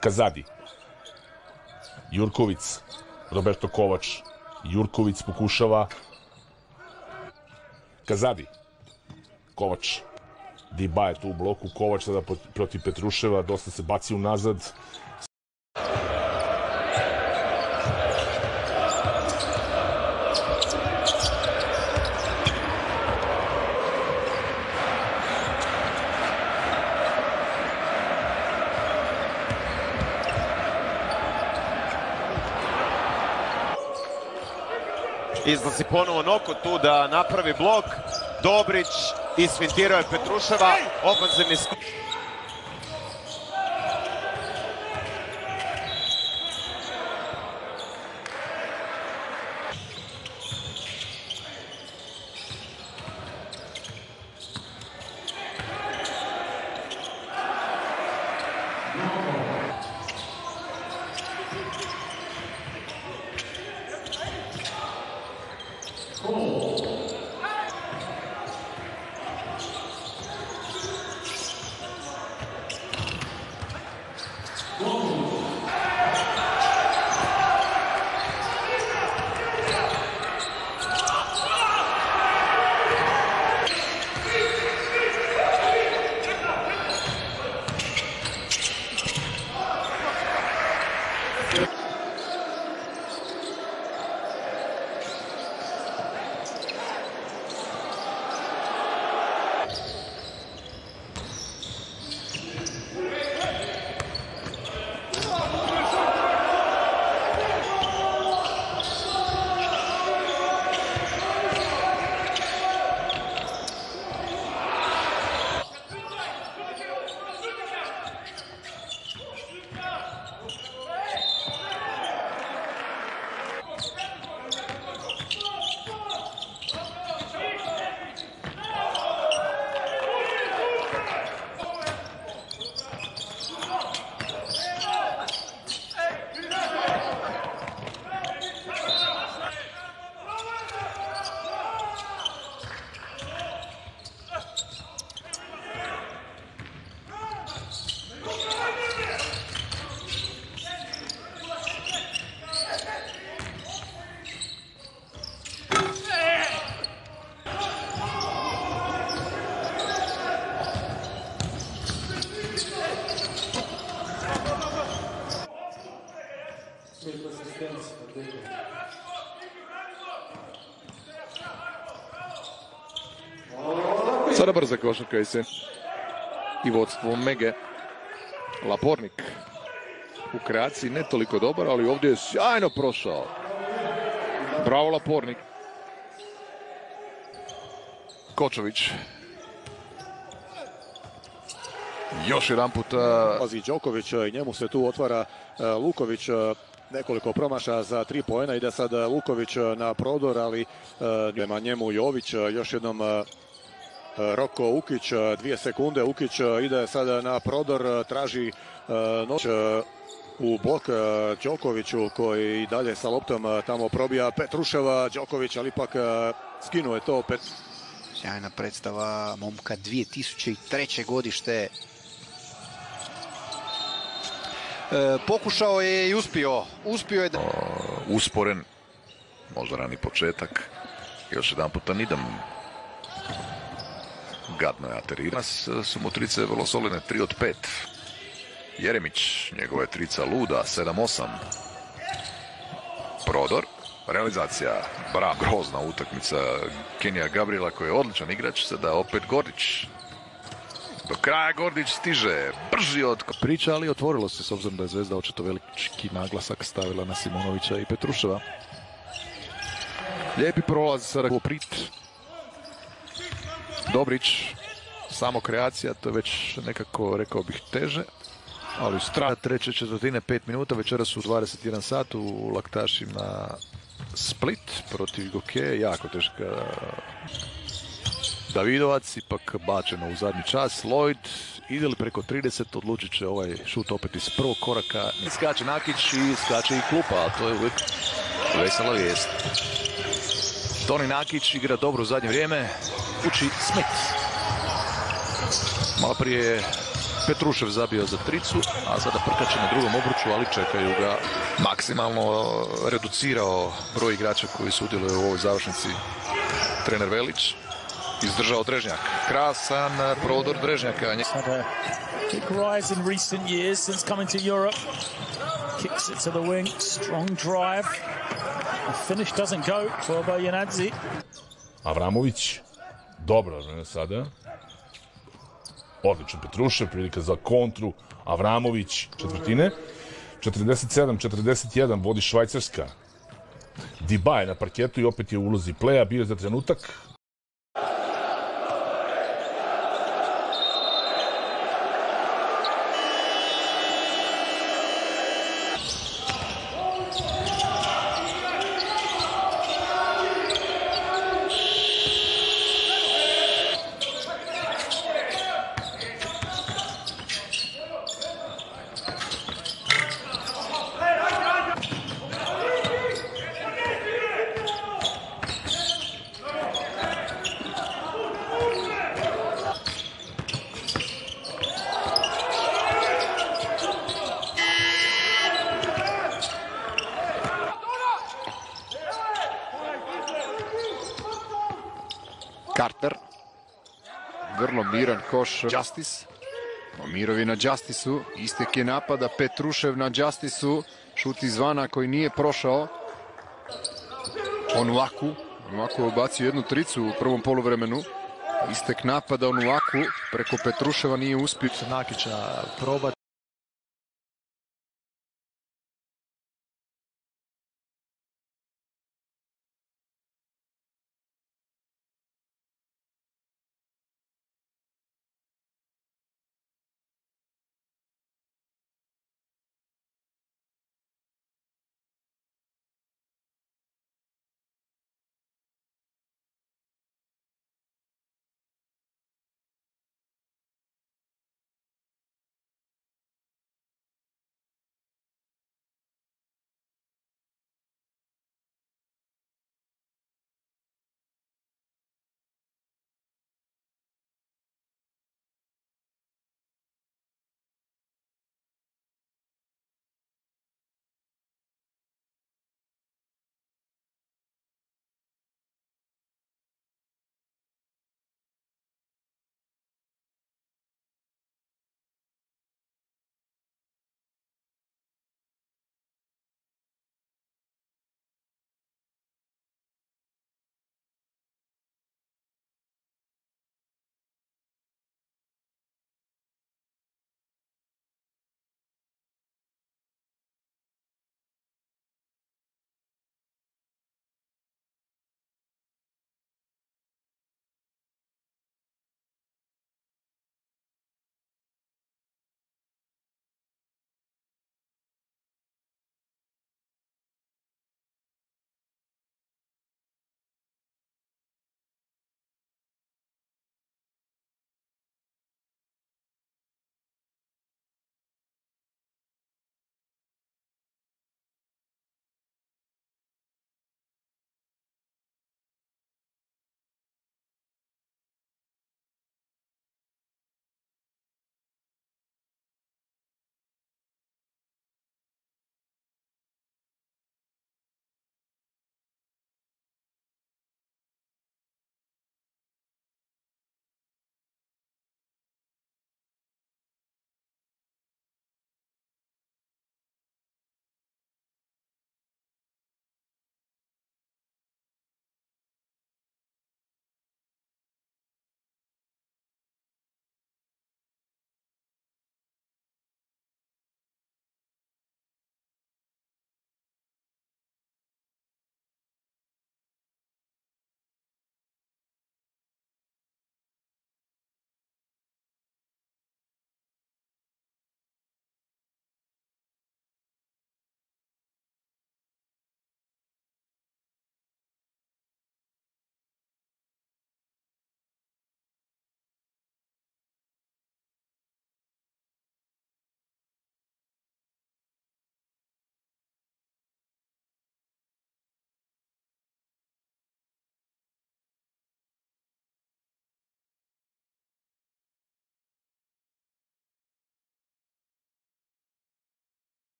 Kazadi. Jurković, Roberto Kovač. Jurković pokušava. Kazadi. Kovač. Diba je tu u bloku. Kovač sada protiv Petruševa. Dosta se baci unazad. Izlazi ponovo Noko tu da napravi blok. Dobrić isfintirao je Petruševa. Ofanzivni skup. Sada brza košarka se i vodstvo Mege. Lapornik u kreaciji ne toliko dobar, ali ovdje je sjajno prošao. Bravo Lapornik. Kočović. Još jedan put. Pazi Đoković, njemu se tu otvara Luković. Nekoliko promaša za tri poena. Ide sad Luković na prodor, ali nema njemu Jović. Još jednom Roko Ukić, dvije sekunde. Ukić ide sada na prodor, traži noć u blok Đokoviću, koji dalje sa loptom tamo probija Petruševa. Đoković, ali ipak skinuje to. Sjajna predstava momka, dvije tisuće treće. godište. E, pokušao je i uspio. Uspio je da... Usporen. Možda rani početak. Još jedan puta Nidam. Gadno je aterirao. Nas su mu trice vrlo solidne, tri od pet. Jeremić, njegova je trica luda, sedam osam. Prodor. Realizacija, bravo, grozna utakmica Kenija Gabriela, koji je odličan igrač. Sada opet Gordić. Do kraja Gordić stiže, brži od priča, ali otvorilo se s obzirom da je Zvezda očito veliki naglasak stavila na Simonovića i Petruševa. Lijepi prolaz sada Goprit. Dobrić, samo kreacija, to je već nekako, rekao bih, teže. Ali strana treće četvrtine, pet minuta, večeras u dvadeset jedan sat u Laktašima Split protiv Gokeje, jako teška. Davidovac ipak bačeno u zadnji čas. Lloyd ide li preko trideset, odlučit će ovaj šut opet iz prvog koraka. Skače Nakić i skače i klupa, a to je uvijek vesela vijest. Toni Nakić igra dobro u zadnje vrijeme, uči Smith. Malo prije Petrušev zabio za tricu, a sada Prkače na drugom obruču, ali čekaju ga. Maksimalno reducirao broj igrača koji su udjeluju u ovoj završnici trener Velić. Izdržao Drežnjak. Krasan prodor Drežnjaka. Kick rise in recent years since coming to Europe. Kicks it to the wing. Strong drive. The finish doesn't go for Bojanadze. Avramović. Dobro je sada. Odlično Petrušev, prilika za kontru, Avramović, četvrtine. četrdeset sedam četrdeset jedan, vodi Švajcarska. Dibaj na parketu i opet je u ulozi pleja, bio za trenutak. Carter, vrlo miran koš Justice, Momirovi na Justiceu, istek je napada, Petrušev na Justiceu, šut izvana koji nije prošao. Onuaku, Onuaku je obacio jednu tricu u prvom poluvremenu, istek napada Onuaku, preko Petruševa nije uspio. Nakića proba.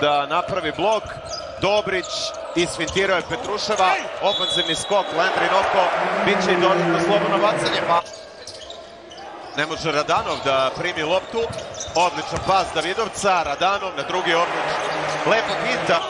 da napravi blok. Dobrić isfintirao je Petruševa. Ofanzivni skok, Landry Noko. Biće i dodatno slobodno bacanje. Ne može Radanov da primi loptu. Odličan pas Davidovca. Radanov na drugi obruč. Lepo pinta.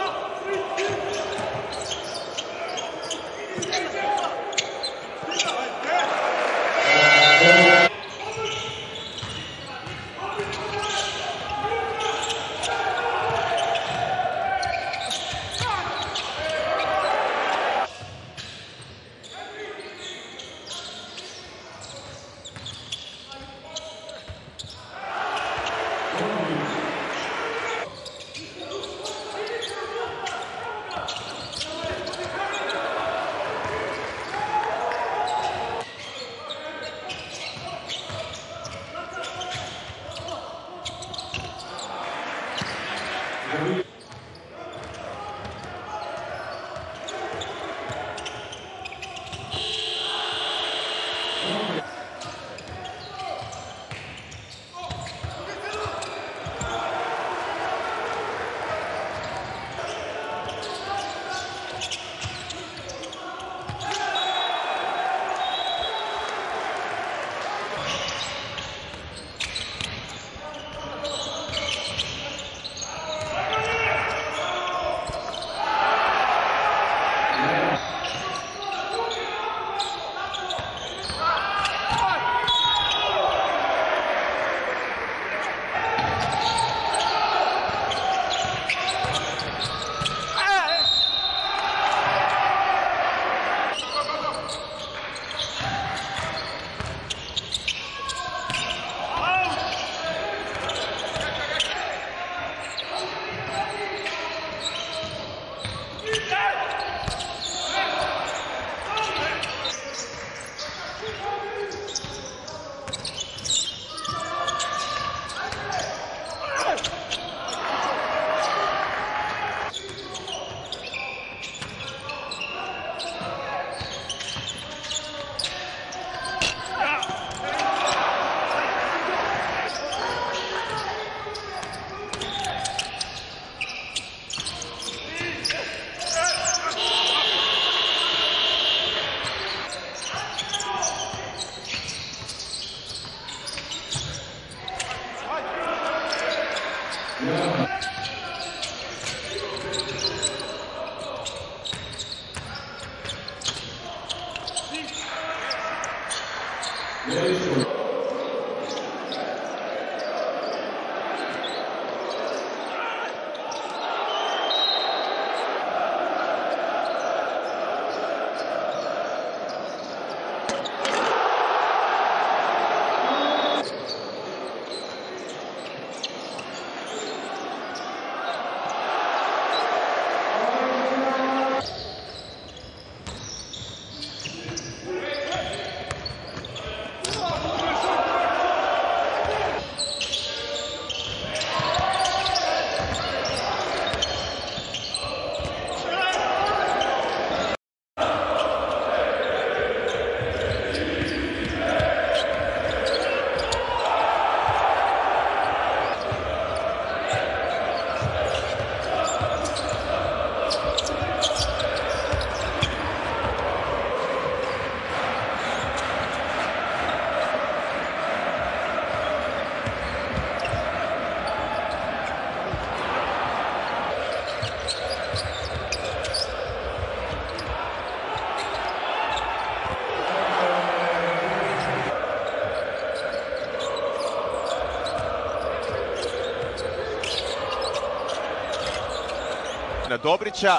Na Dobrića,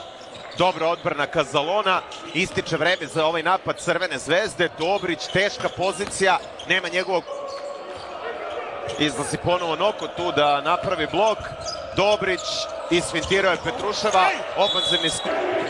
dobra odbrana Kazalona, ističe vreme za ovaj napad Crvene zvezde. Dobrić, teška pozicija, nema njegovog. Izlazi ponovo Noko tu da napravi blok. Dobrić isfintirao je Petruševa, ofanzivni skok. Dobrić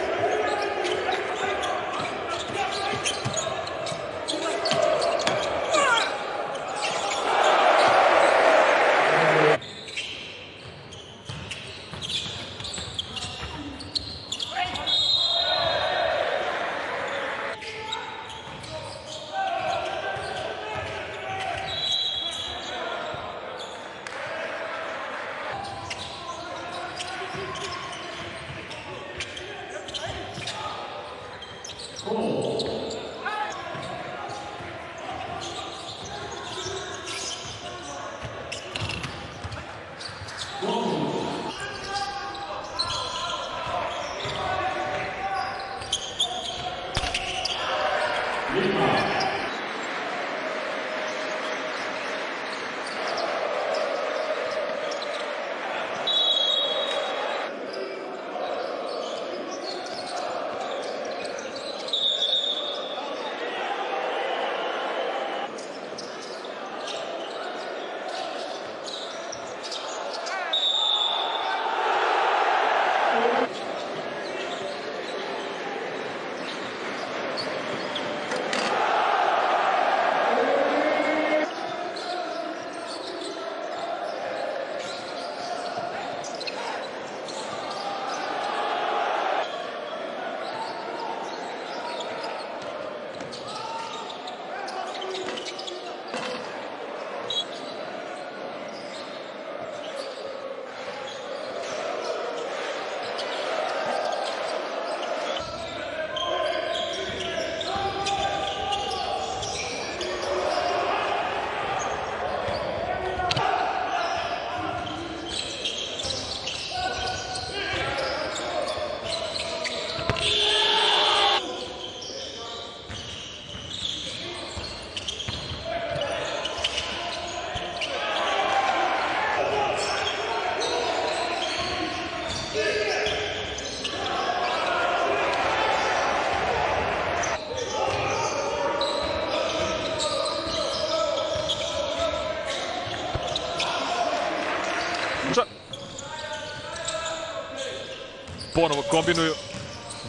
Ponovo kombinuju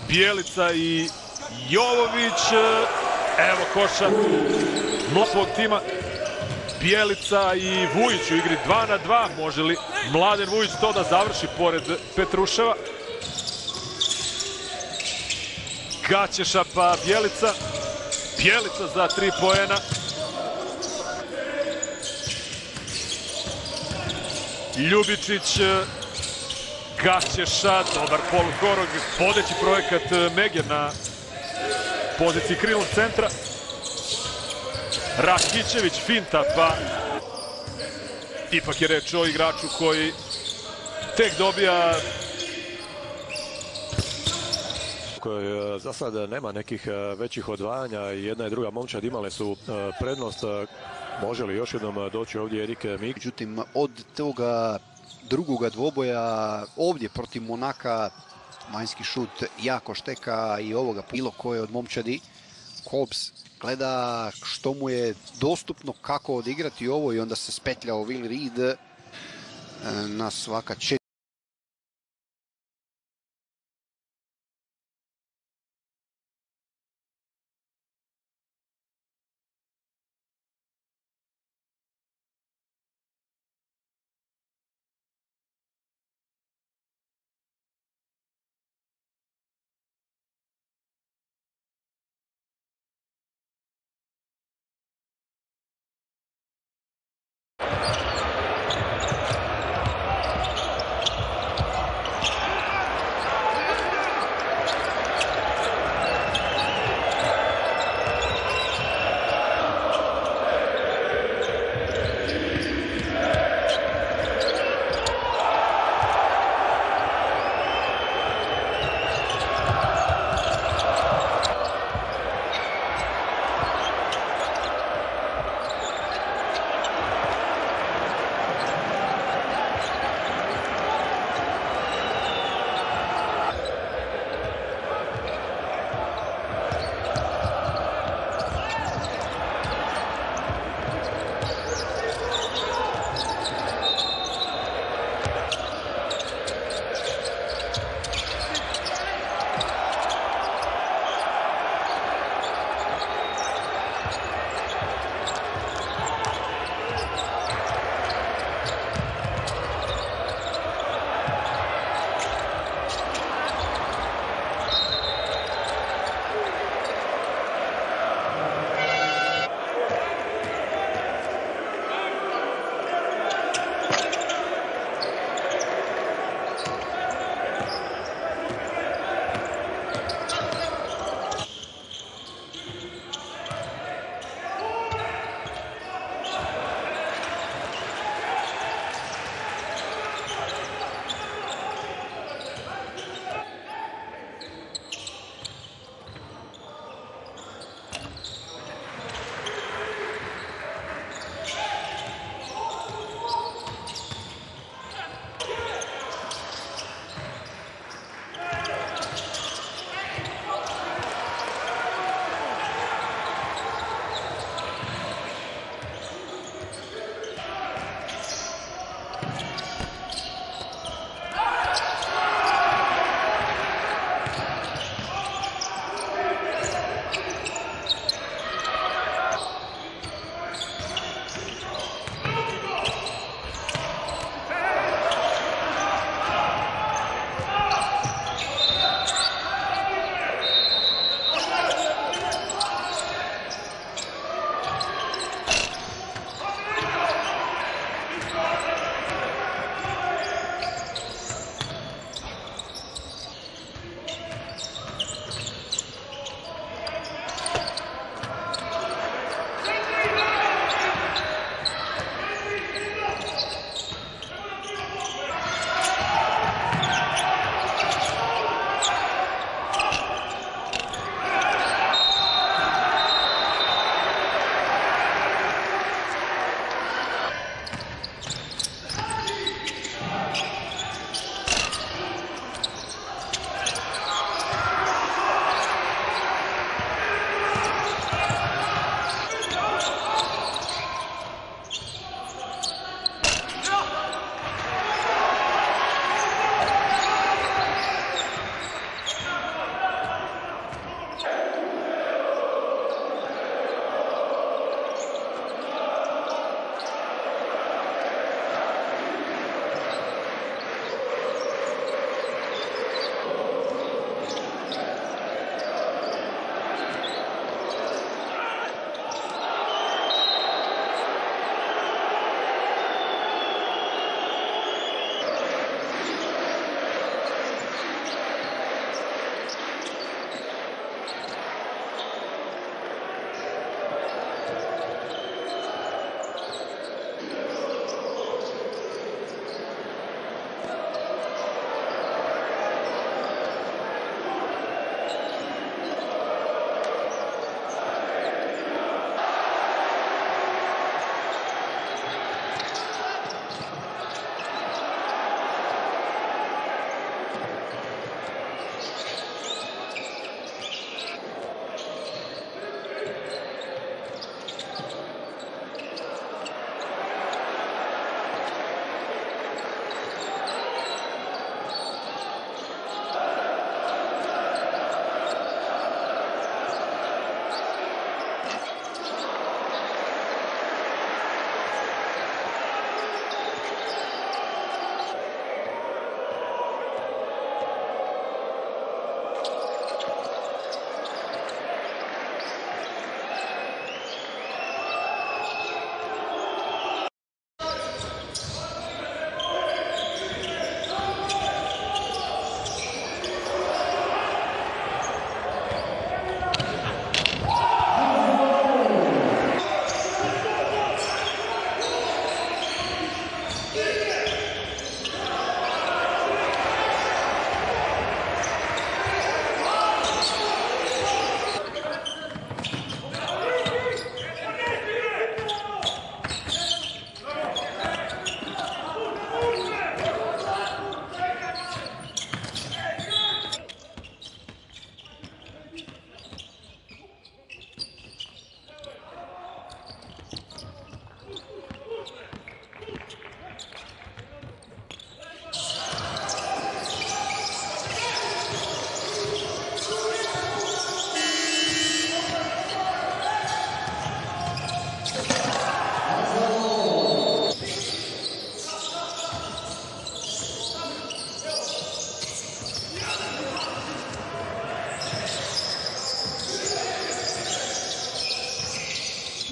Bjelica i Jovović. Evo koša mladog tima. Bjelica i Vujić u igri dva na dva. Može li Mladen Vujić to da završi pored Petruševa? Gaćeša pa Bjelica. Bjelica za tri poena. Ljubičić. Gaćeša, dobar polukorog, vodeći projekat Mege na poziciji krilnog centra. Rakićević, finta, pa ipak je reč o igraču koji tek dobija... Koji za sad nema nekih većih odvajanja, jedna i druga momčad imale su prednost. Može li još jednom doći ovdje Erike Mik? Međutim, od toga drugoga dvoboja ovdje protiv Monaka vanjski šut jako šteka i ovoga bilo koje od momčadi. Hobbs gleda što mu je dostupno, kako odigrati ovo i onda se spetljao Will Reed na svaka četiri.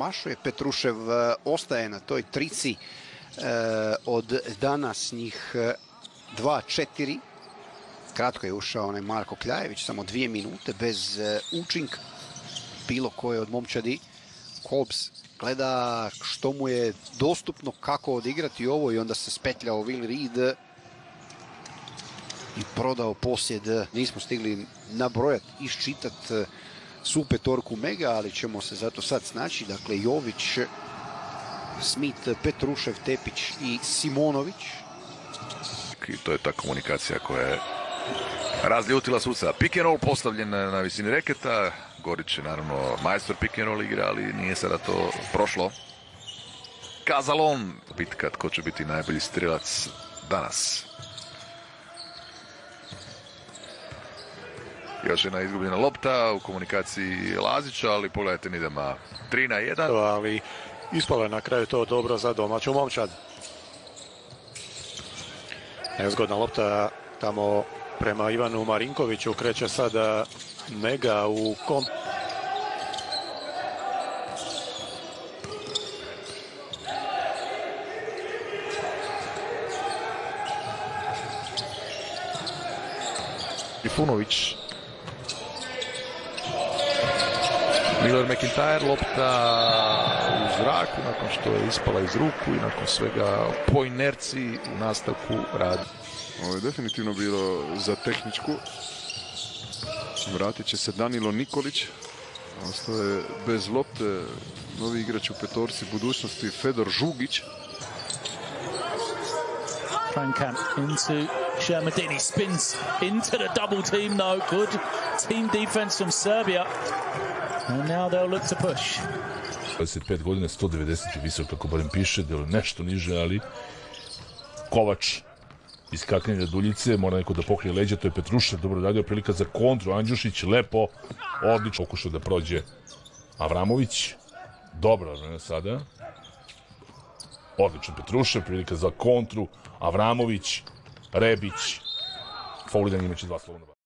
promašuje. Petrušev ostaje na toj trici od današnjih dva četiri. Kratko je ušao onaj Marko Kljajević, samo dvije minute bez učinka. Bilo koje od momčadi. Hobbs gleda što mu je dostupno, kako odigrati ovo, i onda se spetljao Will Reed i prodao posjed. Nismo stigli nabrojati, iščitati svu petorku mega, ali ćemo se zato sad snaći. Dakle, Jović, Smith, Petrušev, Tepić i Simonović. I to je ta komunikacija koja je razljutila suca. Pick and roll postavljen na visini reketa. Gorić je naravno majstor pick and roll igra, ali nije sada to prošlo. Kazalon, bitka tko će biti najbolji strelac danas. Još jedna izgubljena lopta u komunikaciji Lazića, ali pogledajte Nidama tri na jedan. Ali ispalo je na kraju to dobro za domaću momčad. Nezgodna lopta tamo prema Ivanu Marinkoviću. Kreće sada Mega u kom... Trifunović. Miller McIntyre, lopta u zraku nakon što je ispala iz ruku i nakon svega po inerciji u nastavku radi. Ovo je definitivno bilo za tehničku. Vratit će se Danilo Nikolić. Ostao je bez lopte novi igrač u petorci budućnosti Fedor Žugić. Frankamp into Shermadini, spins into the double team, no good. Team defense from Serbia. And now they'll look to push. dvadeset pet godina, sto devedeset visok, tako barem piše, delo nešto niže, ali Kovač iz kaknjenja duljice, mora neko da pokrije leđa, to je Petrušev, dobro radio, prilika za kontru, Andžušić, lepo, odlično, pokušao da prođe Avramović, dobro vremena sada, odlično Petrušev, prilika za kontru, Avramović, Rebić, fauliranje imaće dva slova.